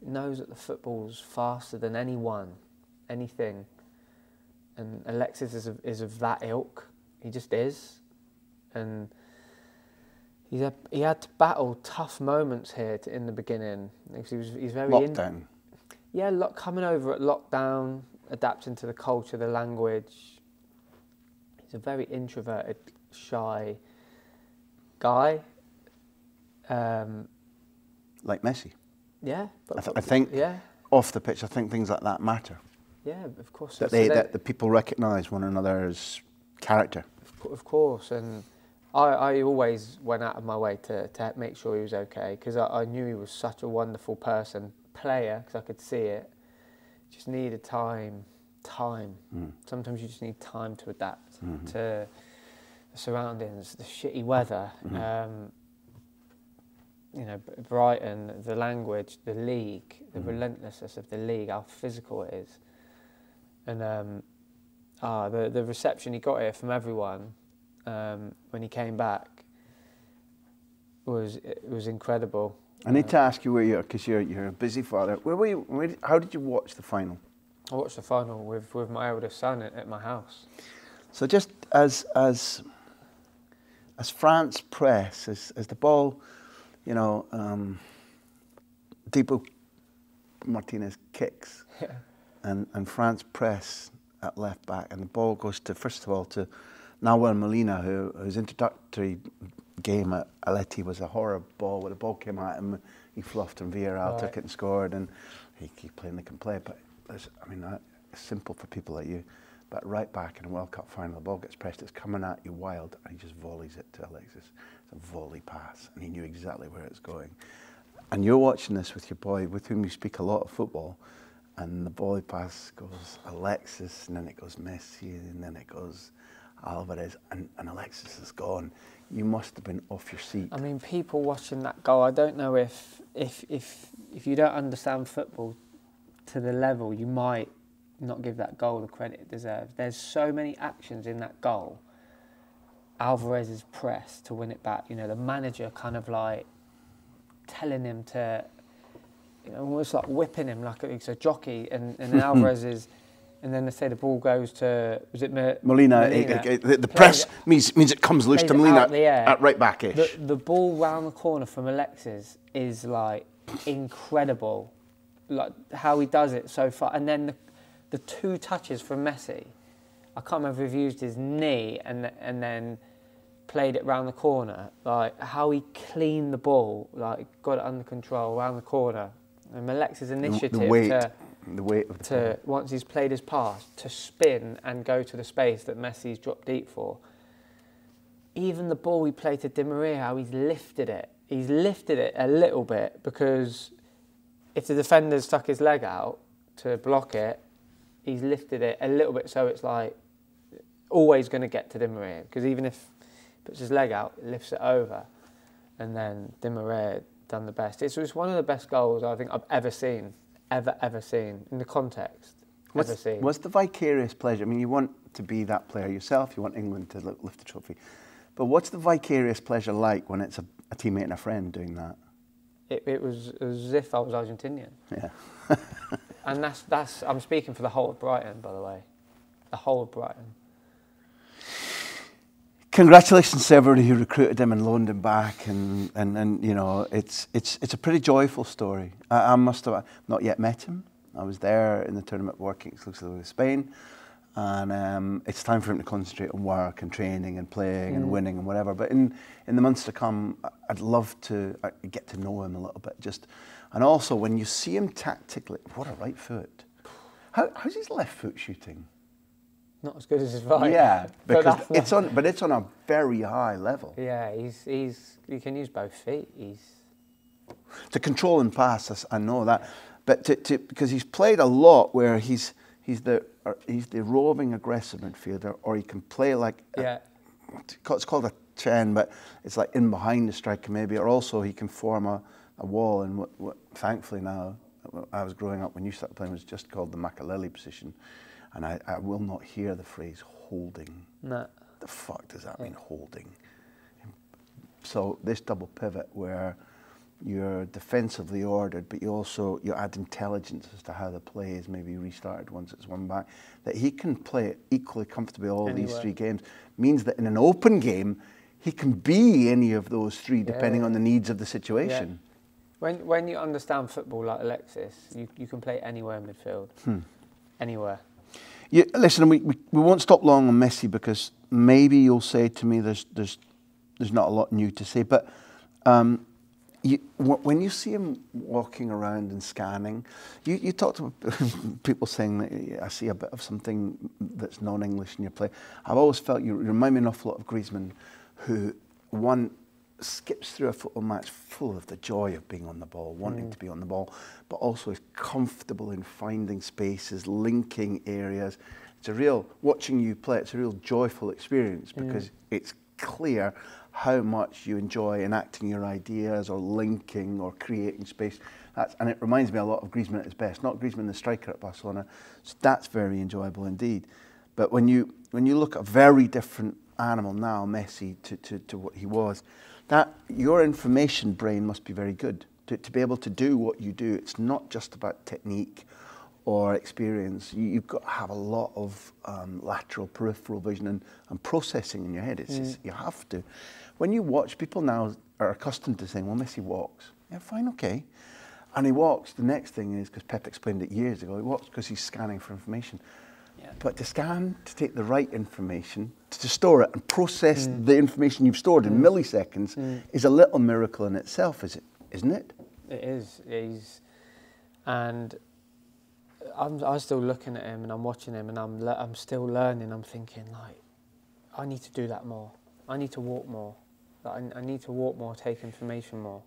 He knows that the football's faster than anyone, anything. And Alexis is of, is of that ilk. He just is. And he's a, he had to battle tough moments here to, in the beginning. Because he was, he's very... Lockdown. In, yeah, lock, coming over at lockdown, adapting to the culture, the language. He's a very introverted, shy guy. Um, like Messi. Yeah. But I, th I think yeah. off the pitch, I think things like that matter. Yeah, of course. That, they, that the people recognise one another's character. Of course, and I, I always went out of my way to, to make sure he was okay, because I, I knew he was such a wonderful person, player, because I could see it, just needed time, time. Mm. Sometimes you just need time to adapt mm-hmm. to the surroundings, the shitty weather. Mm-hmm. um, you know, Brighton, the language, the league, the mm-hmm. relentlessness of the league, how physical it is. And um, ah, the, the reception he got here from everyone um, when he came back was it was incredible. I need um, to ask you where you're, because you're, you're a busy father. Where were you, where, how did you watch the final? I watched the final with, with my oldest son at, at my house. So just as, as, as France press, as, as the ball, you know, um, Thibaut Martinez kicks yeah. and, and France press at left back, and the ball goes to, first of all, to Nahuel Molina, who, whose introductory game at Aleti was a horror ball, where the ball came at him, he fluffed and Villarreal right. took it and scored, and he, he plainly can play, but I mean, it's simple for people like you, but right back in a World Cup final, the ball gets pressed, it's coming at you wild, and he just volleys it to Alexis. It's a volley pass, and he knew exactly where it's going. And you're watching this with your boy, with whom you speak a lot of football, and the volley pass goes Alexis, and then it goes Messi, and then it goes Alvarez, and, and Alexis is gone. You must have been off your seat. I mean, people watching that goal, I don't know if, if, if, if you don't understand football to the level, you might not give that goal the credit it deserves. There's so many actions in that goal. Alvarez's press to win it back, you know, the manager kind of like telling him to, you know, almost like whipping him like it's a jockey, and, and then Alvarez is, and then they say the ball goes to, was it Molina? Molina. It, it, it, the press it, means means it comes loose to Molina at, at right back-ish. The, the ball round the corner from Alexis is like incredible. Like how he does it so far, and then the, the two touches from Messi. I can't remember if he used his knee and and then played it round the corner. Like how he cleaned the ball, like got it under control round the corner. And Alexis' initiative the weight, to the weight of the to play. Once he's played his pass to spin and go to the space that Messi's dropped deep for. Even the ball we played to Di Maria, how he's lifted it. He's lifted it a little bit because. If the defender stuck his leg out to block it, he's lifted it a little bit, so it's like always going to get to Di Maria, because even if he puts his leg out, lifts it over, and then Di Maria done the best. It's just one of the best goals I think I've ever seen, ever, ever seen, in the context, what's, ever seen. What's the vicarious pleasure? I mean, you want to be that player yourself, you want England to lift the trophy, but what's the vicarious pleasure like when it's a, a teammate and a friend doing that? It, it was as if I was Argentinian. Yeah. And that's, that's, I'm speaking for the whole of Brighton, by the way. The whole of Brighton. Congratulations to everybody who recruited him and loaned him back. And, and, and you know, it's, it's, it's a pretty joyful story. I, I must have not yet met him. I was there in the tournament working exclusively with Spain. And um, it's time for him to concentrate on work and training and playing mm. and winning and whatever. But in, in the months to come, I'd love to uh, get to know him a little bit. Just, and also, when you see him tactically, what a right foot. How, how's his left foot shooting? Not as good as his right. Yeah, because but it's on, but it's on a very high level. Yeah, he's he's he can use both feet. He's to control and pass. I know that, but to, to because he's played a lot where he's he's the. He's the roving aggressive midfielder, or he can play like a, yeah. It's called a chen, but it's like in behind the striker maybe, or also he can form a, a wall. And what, what, thankfully now, I was growing up when you started playing, it was just called the Makaleli position, and I, I will not hear the phrase holding. No. The fuck does that yeah. mean holding? So this double pivot where you're defensively ordered, but you also you add intelligence as to how the play is maybe restarted once it's won back. That he can play equally comfortably all anywhere. These three games means that in an open game, he can be any of those three depending yeah. on the needs of the situation. Yeah. When when you understand football like Alexis, you, you can play anywhere in midfield, hmm. anywhere. You, listen, we, we we won't stop long on Messi because maybe you'll say to me there's there's there's not a lot new to say, but. Um, You, when you see him walking around and scanning, you, you talk to people saying that I see a bit of something that's non-English in your play. I've always felt you remind me an awful lot of Griezmann, who won skips through a football match full of the joy of being on the ball, wanting mm. to be on the ball, but also is comfortable in finding spaces, linking areas. It's a real, watching you play, it's a real joyful experience because mm. it's clear how much you enjoy enacting your ideas or linking or creating space. That's, and it reminds me a lot of Griezmann at his best, not Griezmann the striker at Barcelona. So that's very enjoyable indeed. But when you, when you look at a very different animal now, Messi, to, to, to what he was, that your information brain must be very good to, to be able to do what you do. It's not just about technique or experience. You, you've got to have a lot of um, lateral, peripheral vision and, and processing in your head. It's, mm. it's, you have to. When you watch, people now are accustomed to saying, well, Messi walks. Yeah, fine, okay. And he walks, the next thing is, because Pep explained it years ago, he walks because he's scanning for information. Yeah. But to scan, to take the right information, to, to store it and process mm. the information you've stored mm. in milliseconds mm. is a little miracle in itself, is it, isn't it? It is, it is. And I'm, I'm still looking at him and I'm watching him and I'm, le I'm still learning. I'm thinking, like, I need to do that more. I need to walk more. Like, I, I need to walk more, take information more.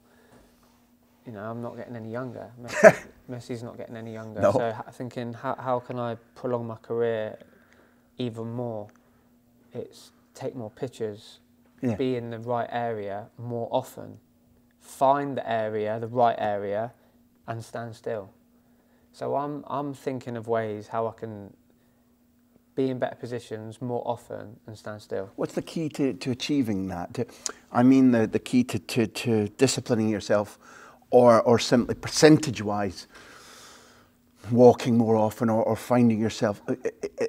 You know, I'm not getting any younger. Messi, Messi's not getting any younger. No. So thinking, how, how can I prolong my career even more? It's take more pictures, yeah. be in the right area more often, find the area, the right area, and stand still. So I'm, I'm thinking of ways how I can be in better positions more often and stand still. What's the key to, to achieving that? To, I mean the, the key to, to, to disciplining yourself, or, or simply percentage-wise, walking more often, or, or finding yourself, uh, uh, uh,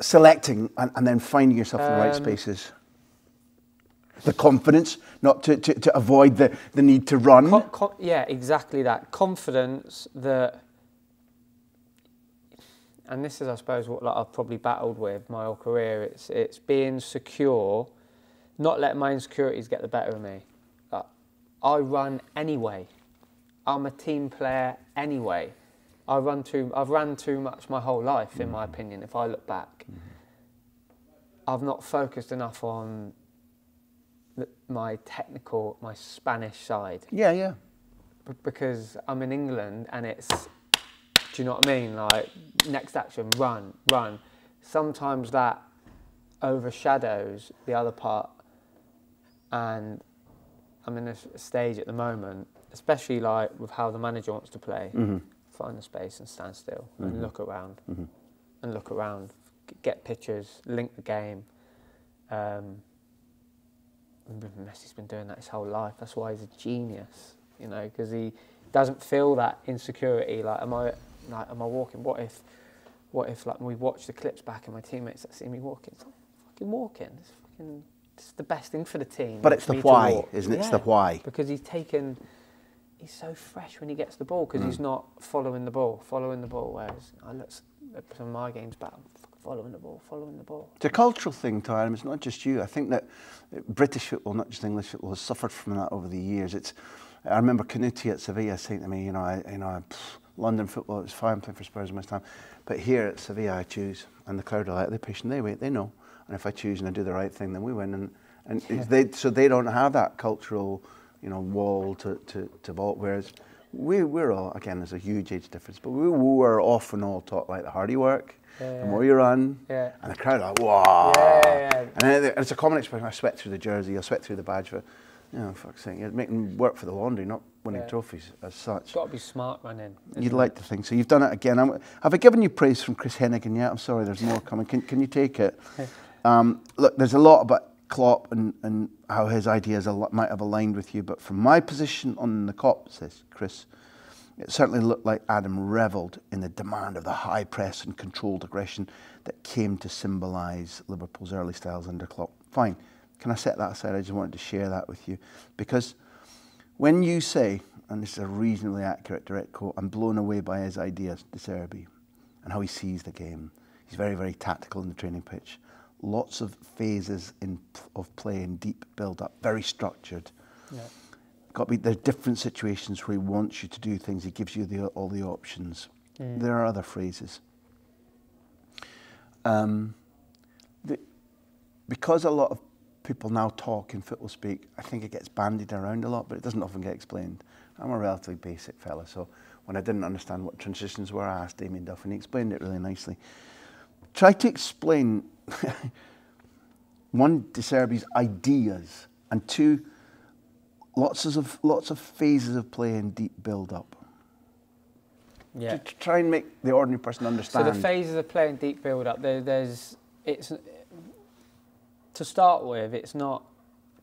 selecting and, and then finding yourself um, in the right spaces? The confidence, not to, to, to avoid the, the need to run? Con con yeah, exactly that. Confidence that, and this is, I suppose, what like, I've probably battled with my whole career, it's, it's being secure, not letting my insecurities get the better of me. Like, I run anyway. I'm a team player anyway. I run too, I've run too much my whole life, mm-hmm. in my opinion, if I look back. Mm-hmm. I've not focused enough on the, my technical, my Spanish side. Yeah, yeah. B because I'm in England and it's, do you know what I mean? Like, next action, run, run. Sometimes that overshadows the other part. And I'm in a stage at the moment, especially like with how the manager wants to play, mm-hmm. find the space and stand still, mm-hmm. and look around, mm-hmm. and look around, get pictures, link the game. Um, Messi's been doing that his whole life. That's why he's a genius, you know, because he doesn't feel that insecurity. Like, am I, like, am I walking? What if, what if, like, we watch the clips back and my teammates that see me walking, it's like, I'm fucking walking. It's fucking, it's the best thing for the team. But it's the why, isn't it? Yeah, it's the why. Because he's taken. He's so fresh when he gets the ball because mm. he's not following the ball, following the ball. Whereas I look at some of my games back, following the ball, following the ball. It's a cultural thing, Tyron. It's not just you. I think that British football, not just English football, has suffered from that over the years. It's. I remember Canuti at Sevilla saying to me, you know, I, you know, I, pff, London football, it was fine playing for Spurs in my time, but here at Sevilla I choose, and the crowd are like, they're patient, they wait, they know, and if I choose and I do the right thing, then we win. And and yeah. they so they don't have that cultural, you know, wall to, to, to vault, whereas we, we're all, again, there's a huge age difference, but we were often all taught, like, the harder you work, yeah, the more you run, yeah. and the crowd are like, wow. Yeah, yeah, yeah. And it's a common expression, I sweat through the jersey, I sweat through the badge, for, you know, fuck's sake, you're making work for the laundry, not winning yeah. trophies as such. It's got to be smart running. You'd it? like to think so. You've done it again. I'm, have I given you praise from Chris Hennigan yet? I'm sorry, there's more coming. Can, can you take it? Um, look, there's a lot about Klopp and, and how his ideas might have aligned with you, but from my position on the Kop, says Chris, it certainly looked like Adam revelled in the demand of the high press and controlled aggression that came to symbolise Liverpool's early styles under Klopp. Fine, can I set that aside? I just wanted to share that with you, because when you say, and this is a reasonably accurate direct quote, I'm blown away by his ideas, De Zerbi, and how he sees the game. He's very, very tactical in the training pitch. Lots of phases in, of play and deep build-up, very structured. Yeah. Got to be, there are different situations where he wants you to do things. He gives you the, all the options. Mm. There are other phrases. Um, the, because a lot of people now talk in football speak. I think it gets bandied around a lot, but it doesn't often get explained. I'm a relatively basic fella, so when I didn't understand what transitions were, I asked Damien Duff, and he explained it really nicely. Try to explain, one, De Zerbi's ideas, and two, lots of, lots of phases of play and deep build-up. Yeah. To, to try and make the ordinary person understand. So the phases of play and deep build-up, there, there's, it's, to start with, it's not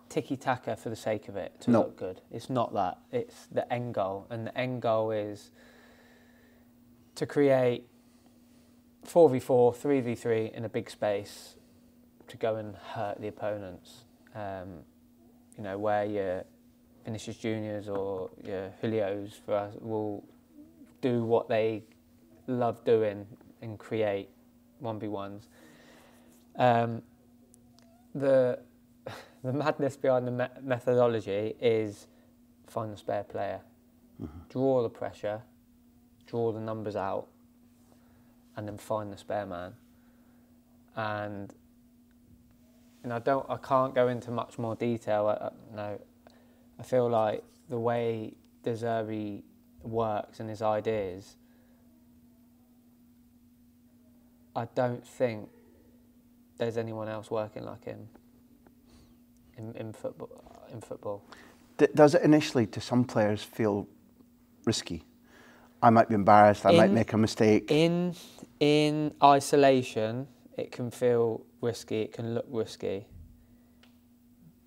ticky-taka for the sake of it to no. look good. It's not that. It's the end goal, and the end goal is to create four v four, three v three in a big space to go and hurt the opponents. Um, you know, where your Vinicius Juniors or your Julios for us will do what they love doing and create one v ones. Um, the the madness behind the me methodology is find the spare player, mm-hmm. draw the pressure, draw the numbers out, and then find the spare man. And and I don't, I can't go into much more detail. I, I, no, I feel like the way De Zerbi works and his ideas, I don't think there's anyone else working like him in, in football. In football, D does it initially to some players feel risky? I might be embarrassed. I in, might make a mistake. In in isolation, it can feel risky. It can look risky.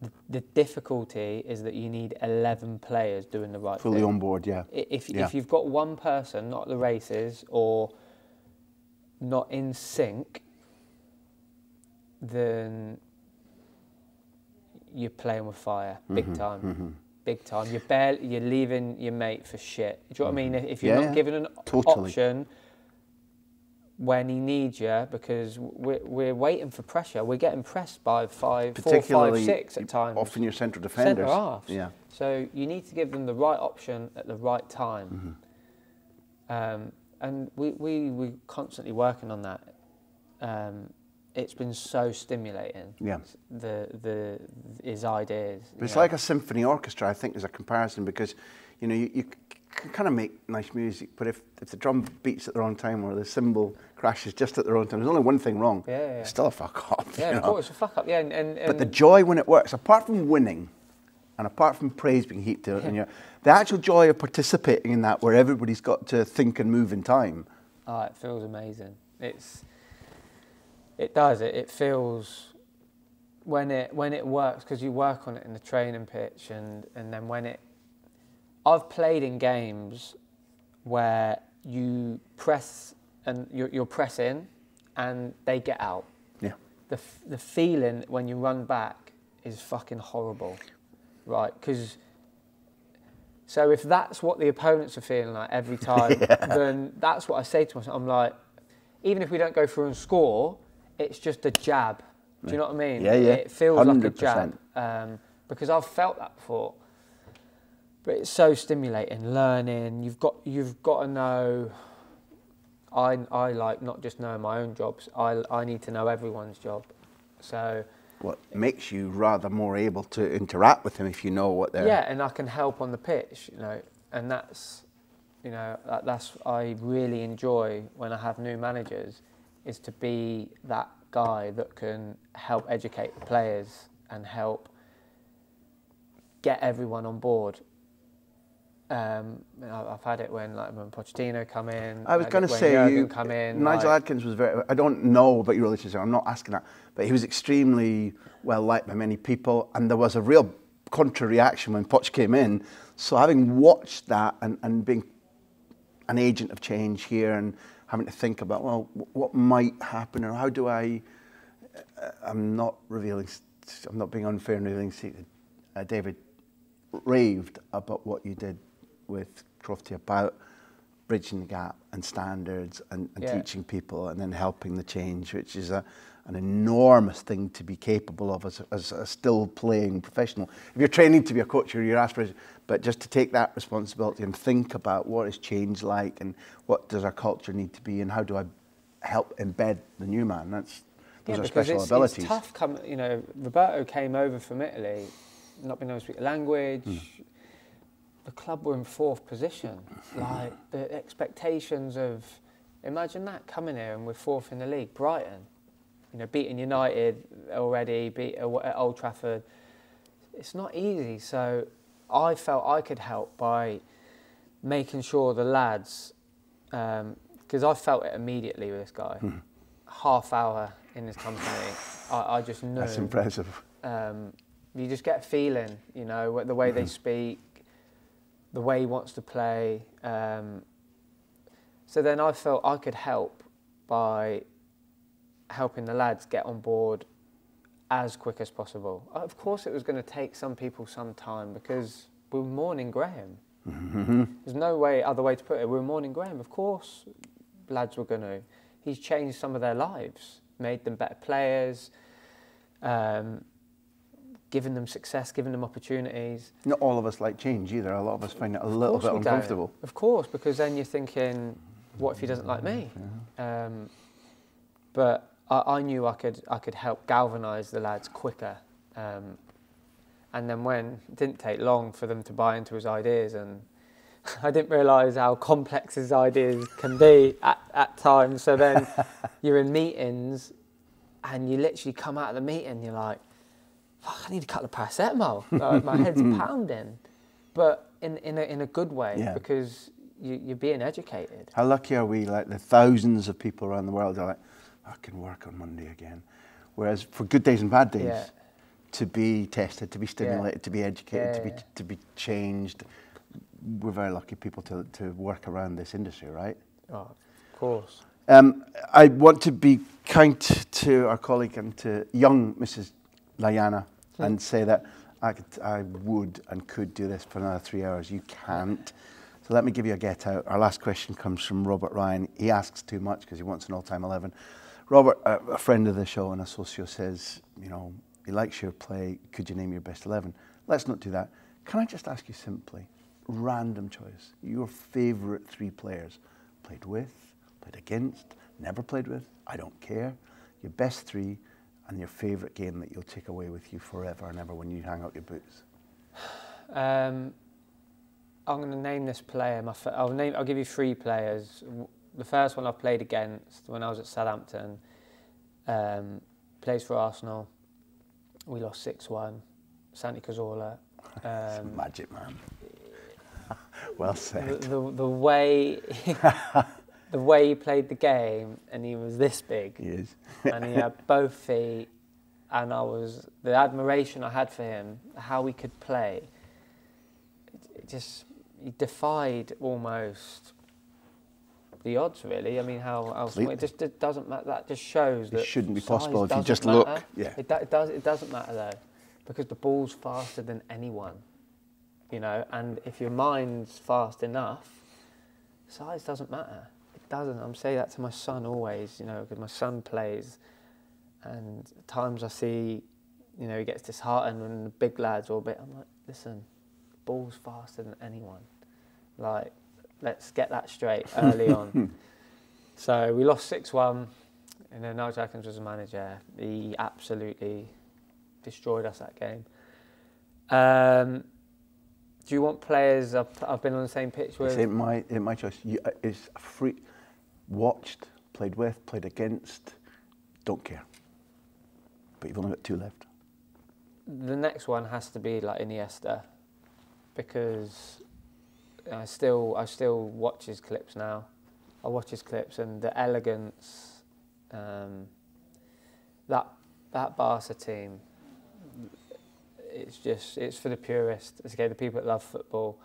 The, the difficulty is that you need eleven players doing the right Fully thing. Fully on board, yeah. If yeah. if you've got one person not at the races or not in sync, then you're playing with fire, big mm-hmm, time. Mm-hmm. Big time. You're barely, you're leaving your mate for shit. Do you know what I mean? If, if you're yeah, not given an totally. option when he needs you, because we're, we're waiting for pressure. We're getting pressed by five, four, five, six at times. Often your central defenders. Centre halves. Yeah. So you need to give them the right option at the right time. Mm-hmm. um, and we, we, we're constantly working on that. Um, It's been so stimulating. Yeah, the the his ideas. But it's know. like a symphony orchestra. I think there's a comparison because, you know, you, you can kind of make nice music, but if if the drum beats at the wrong time or the cymbal crashes just at the wrong time, there's only one thing wrong. Yeah, yeah. It's still a fuck up. Yeah, you know? Of course, it's a fuck up. Yeah, and, and, and but the joy when it works, apart from winning, and apart from praise being heaped to it, and you're, the actual joy of participating in that, where everybody's got to think and move in time. Oh, it feels amazing. It's. It does. It, it feels when it when it works, because you work on it in the training pitch, and and then when it, I've played in games where you press and you're, you're pressing, and they get out. Yeah. The the feeling when you run back is fucking horrible, right? Because so if that's what the opponents are feeling like every time, yeah. then that's what I say to myself. I'm like, even if we don't go through and score, it's just a jab. Do you know what I mean? Yeah, yeah. It feels one hundred percent. Like a jab. Um, because I've felt that before. But it's so stimulating, learning. You've got you've got to know. I I like not just knowing my own jobs. I I need to know everyone's job. So what makes you rather more able to interact with them if you know what they're. Yeah, and I can help on the pitch, you know, and that's you know, that, that's I really enjoy when I have new managers. Is to be that guy that can help educate the players and help get everyone on board. Um, I've had it when like when Pochettino come in. I was going to say Jürgen you come in. Nigel like, Adkins was very. I don't know about your relationship. I'm not asking that, but he was extremely well liked by many people, and there was a real contra reaction when Poch came in. So having watched that and and being an agent of change here and. Having to think about, well, what might happen or how do I, uh, I'm not revealing, I'm not being unfair in revealing, uh, David raved about what you did with Crofty about bridging the gap and standards and, and yeah. teaching people and then helping the change, which is a, an enormous thing to be capable of as, as a still playing professional. If you're training to be a coach or you're aspiration, but just to take that responsibility and think about what is change like and what does our culture need to be and how do I help embed the new man. That's, Those yeah, are special it's, abilities. It's tough. Come, you know, Roberto came over from Italy, not being able to speak the language. Mm. The club were in fourth position. Like the expectations of, imagine that coming here and we're fourth in the league. Brighton, you know, beating United already, beat at Old Trafford. It's not easy. So I felt I could help by making sure the lads, because um, I felt it immediately with this guy. Mm. Half hour in his company, I, I just knew. That's impressive. Um, you just get a feeling, you know, the way mm-hmm. they speak, the way he wants to play. Um, so then I felt I could help by helping the lads get on board as quick as possible. Of course it was going to take some people some time because we were mourning Graham. Mm-hmm. There's no way, other way to put it. We were mourning Graham. Of course lads were going to. He's changed some of their lives, made them better players, um, given them success, given them opportunities. Not all of us like change either. A lot of us find it a little bit uncomfortable. Of course, because then you're thinking, what if he doesn't like me? Yeah. Um, but I, I knew I could, I could help galvanise the lads quicker. Um, and then when, it didn't take long for them to buy into his ideas and I didn't realise how complex his ideas can be at, at times. So then you're in meetings and you literally come out of the meeting and you're like, fuck, I need a couple of paracetamol. Like, my head's pounding. But in, in, a, in a good way, yeah. because you, you're being educated. How lucky are we, like the thousands of people around the world are like, I can work on Monday again. Whereas for good days and bad days, yeah. to be tested, to be stimulated, yeah. to be educated, yeah, yeah. to be to be changed, we're very lucky people to, to work around this industry, right? Oh, of course. Um, I want to be kind to our colleague and to young Missus Lallana hmm. and say that I, could, I would and could do this for another three hours. You can't. So let me give you a get out. Our last question comes from Robert Ryan. He asks too much because he wants an all-time eleven. Robert, a, a friend of the show and a socio, says, you know, he likes your play. Could you name your best eleven? Let's not do that. Can I just ask you simply, random choice, your favourite three players? Played with, played against, never played with, I don't care. Your best three and your favourite game that you'll take away with you forever and ever when you hang up your boots. Um, I'm going to name this player. My f I'll, name, I'll give you three players. The first one I played against when I was at Southampton, um, plays for Arsenal. We lost six one. Santi Cazorla. Um, magic man. Well said. The, the, the way the way he played the game, and he was this big. He is. And he had both feet, and I was, the admiration I had for him, how he could play, it just, he defied almost the odds, really. I mean, how else, it just it doesn't matter. That just shows that it shouldn't be possible if you just matter. Look. Yeah. It, it, does, it doesn't matter, though, because the ball's faster than anyone. You know, and if your mind's fast enough, size doesn't matter. It doesn't. I'm saying that to my son always, you know, because my son plays, and at times I see, you know, he gets disheartened when the big lads all bit. I'm like, listen, ball's faster than anyone. Like, let's get that straight early on. So we lost six one, and then Nigel Atkins was the manager. He absolutely destroyed us that game. Um, Do you want players I've, I've been on the same pitch with? It my, it my choice. You, uh, it's free. Watched, played with, played against, don't care. But you've only got two left. The next one has to be like Iniesta, because I still I still watch his clips now. I watch his clips and the elegance, um, that that Barca team. It's just, it's for the purists. It's okay, the people that love football,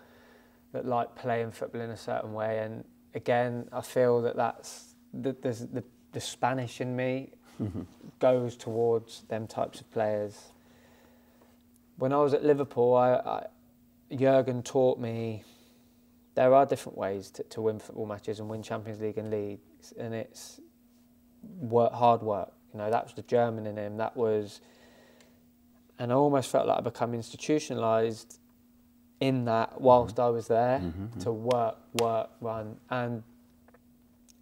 that like playing football in a certain way. And again, I feel that that's, that there's the, the Spanish in me mm-hmm. goes towards them types of players. When I was at Liverpool, I, I, Jurgen taught me there are different ways to, to win football matches and win Champions League and leagues. And it's work, hard work. You know, that was the German in him. That was... And I almost felt like I become institutionalised in that whilst mm-hmm. I was there mm-hmm. to work, work, run. And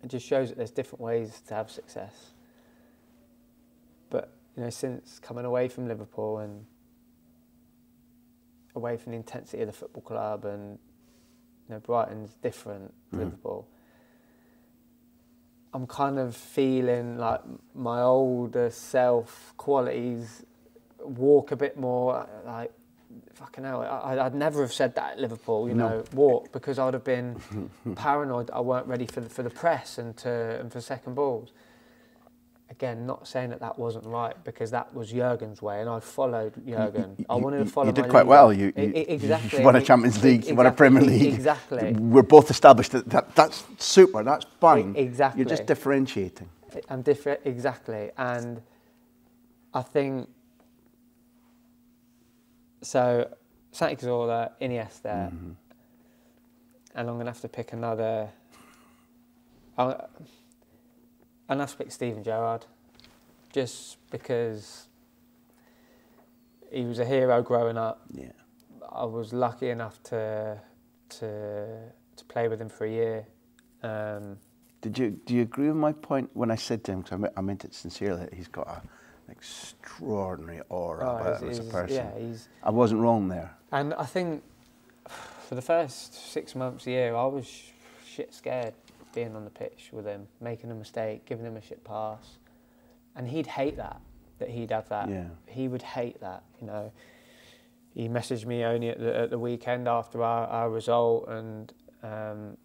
it just shows that there's different ways to have success. But you know, since coming away from Liverpool and away from the intensity of the football club, and you know, Brighton's different to mm. Liverpool, I'm kind of feeling like my older self qualities walk a bit more. Like, fucking hell, I, I'd never have said that at Liverpool, you no. know, walk, because I'd have been paranoid that I weren't ready for the, for the press and, to, and for second balls. Again, not saying that that wasn't right, because that was Jurgen's way, and I followed Jurgen. You, I wanted to follow. You did my quite leader. well. You, you, I, exactly. you won a Champions League. Exactly. You won a Premier League. Exactly. We're both established that, that that's super. That's fine. Exactly. You're just differentiating. I'm different. Exactly. And I think so. Santi Cazorla, Iniesta, mm-hmm. and I'm going to have to pick another. I'll, And I picked Steven Gerrard, just because he was a hero growing up. Yeah, I was lucky enough to to to play with him for a year. Um, Did you do you agree with my point when I said to him? Because I meant it sincerely. That he's got a, an extraordinary aura oh, about him as a person. Yeah, he's, I wasn't wrong there. And I think for the first six months, a year, I was shit scared. Being on the pitch with him, making a mistake, giving him a shit pass. And he'd hate that, that he'd have that. Yeah. He would hate that, you know. He messaged me only at the, at the weekend after our, our result, and um,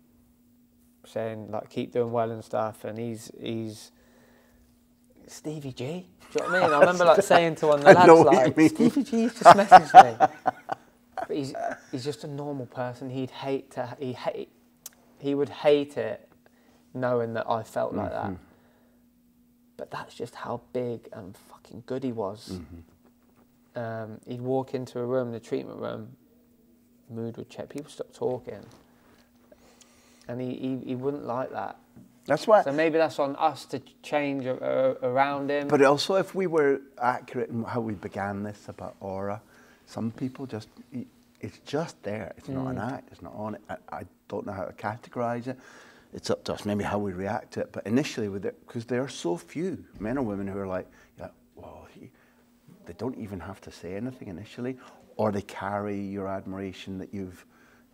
saying, like, keep doing well and stuff. And he's, he's Stevie G. Do you know what I mean? I remember, like, saying to one of the lads, like, Stevie G just messaged me. But he's, he's just a normal person. He'd hate to, he hate, he would hate it, knowing that I felt like mm-hmm. that. But that's just how big and fucking good he was. Mm-hmm. Um, he'd walk into a room, the treatment room, mood would check, people stopped talking. And he, he, he wouldn't like that. That's why. So maybe that's on us to change a, a, around him. But also, if we were accurate in how we began this about aura, some people just, it's just there. It's mm. not an act, it's not on it. I, I don't know how to categorise it. It's up to us, maybe how we react to it. But initially, with it, because there are so few men or women who are like, yeah, well, he, they don't even have to say anything initially, or they carry your admiration that you've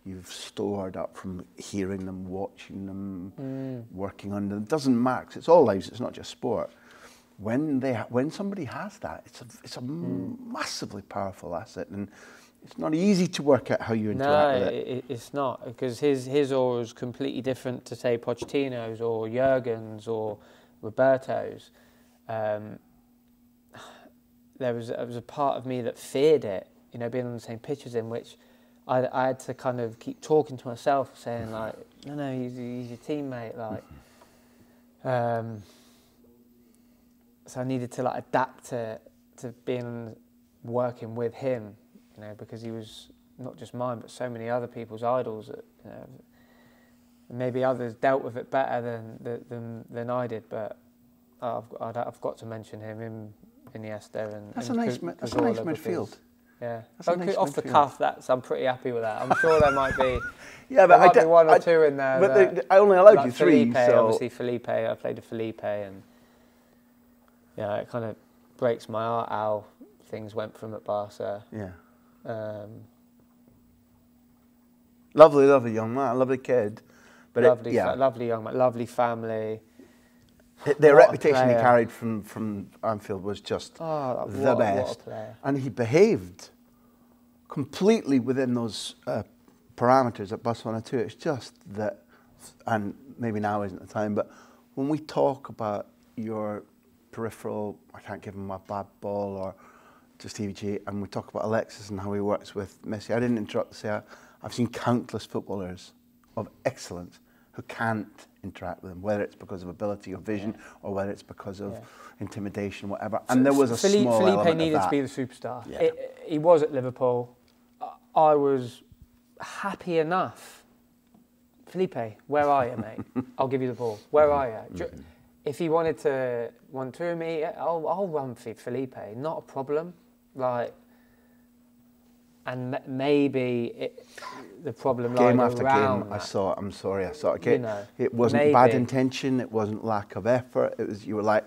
you've stored up from hearing them, watching them, mm. working under them. It doesn't matter. It's all lives. It's not just sport. When they ha when somebody has that, it's a it's a mm. massively powerful asset, and it's not easy to work out how you interact no, with it. No, it, it's not, because his his aura is completely different to, say, Pochettino's or Jurgen's or Roberto's. Um, there was there was a part of me that feared it, you know, being on the same pitch as him, which I, I had to kind of keep talking to myself, saying like, no, no, he's, he's your teammate, like. Um, so I needed to like adapt to to being working with him. You know, because he was not just mine, but so many other people's idols that, you know, maybe others dealt with it better than than than I did. But I've I'd, I've got to mention him, him Iniesta, and that's and a nice that's a nice midfield. Yeah, that's oh, nice off midfield. The cuff. That's I'm pretty happy with that. I'm sure there might be yeah, but there I might be one or I, two in there. But that, I only allowed like you three. Felipe, so obviously Felipe, I played with Felipe, and yeah, you know, it kind of breaks my heart how things went from at Barca. Yeah. Um, lovely, lovely young man, lovely kid. But lovely, it, yeah. lovely young man, lovely family. It, their what reputation he carried from, from Anfield was just oh, the what, best. What a and he behaved completely within those uh, parameters at Barcelona too. It's just that, and maybe now isn't the time, but when we talk about your peripheral, I can't give him a bad ball or to Stevie G, and we talk about Alexis and how he works with Messi. I didn't interrupt to say I, I've seen countless footballers of excellence who can't interact with him, whether it's because of ability or vision, yeah. or whether it's because of yeah. intimidation, whatever. And so there was a Felipe, small Felipe element needed of that. to be the superstar. Yeah. It, it, he was at Liverpool. I was happy enough. Felipe, where are you, mate? I'll give you the ball. Where are you? Do, if he wanted to run through me, I'll, I'll run for Felipe. Not a problem. Like, and maybe it, the problem game after game. I saw it. I'm sorry, I saw it. Okay, you know, it wasn't maybe. bad intention. It wasn't lack of effort. It was you were like,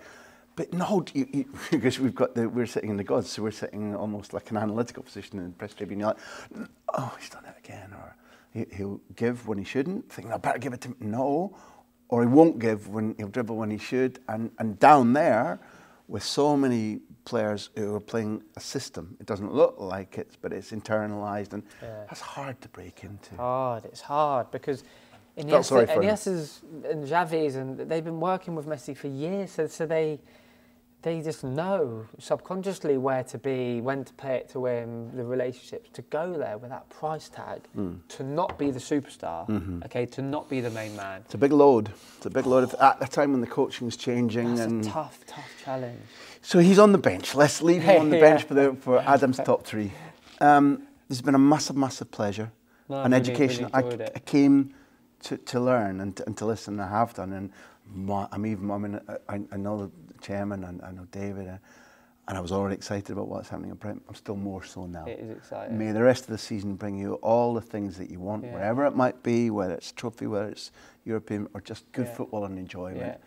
But no, you, you, because we've got the, we're sitting in the gods, so we're sitting almost like an analytical position in the press tribune. You're like, oh, he's done it again, or he, he'll give when he shouldn't. Thinking, I better give it to him. No, or he won't give when he'll dribble when he should. And and down there, with so many players who are playing a system, it doesn't look like it, but it's internalised, and yeah. that's hard to break into. Hard, it's hard because. Iniesta, Iniesta's and Xavi's, and they've been working with Messi for years, so, so they. They just know subconsciously where to be, when to play it to win, the relationships, to go there with that price tag, mm. to not be the superstar, mm-hmm. okay, to not be the main man. It's a big load. It's a big load of, at the time when the coaching's changing. That's and a tough, tough challenge. So he's on the bench. Let's leave him on the yeah. bench for, the, for Adam's top three. Um, this has been a massive, massive pleasure. No, An really, education. Really I, I came to, to learn and, and to listen, and I have done. And I'm even, I mean, I, I know the chairman, and I know David, uh, and I was already excited about what's happening in Brighton. I'm still more so now. It is exciting. May the rest of the season bring you all the things that you want, yeah. wherever it might be, whether it's trophy, whether it's European, or just good yeah. football and enjoyment.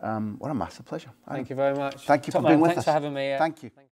Yeah. Um, what a massive pleasure. Thank I, you very much. Thank you Top for man, being with thanks us. Thanks for having me. Yeah. Thank you. Thank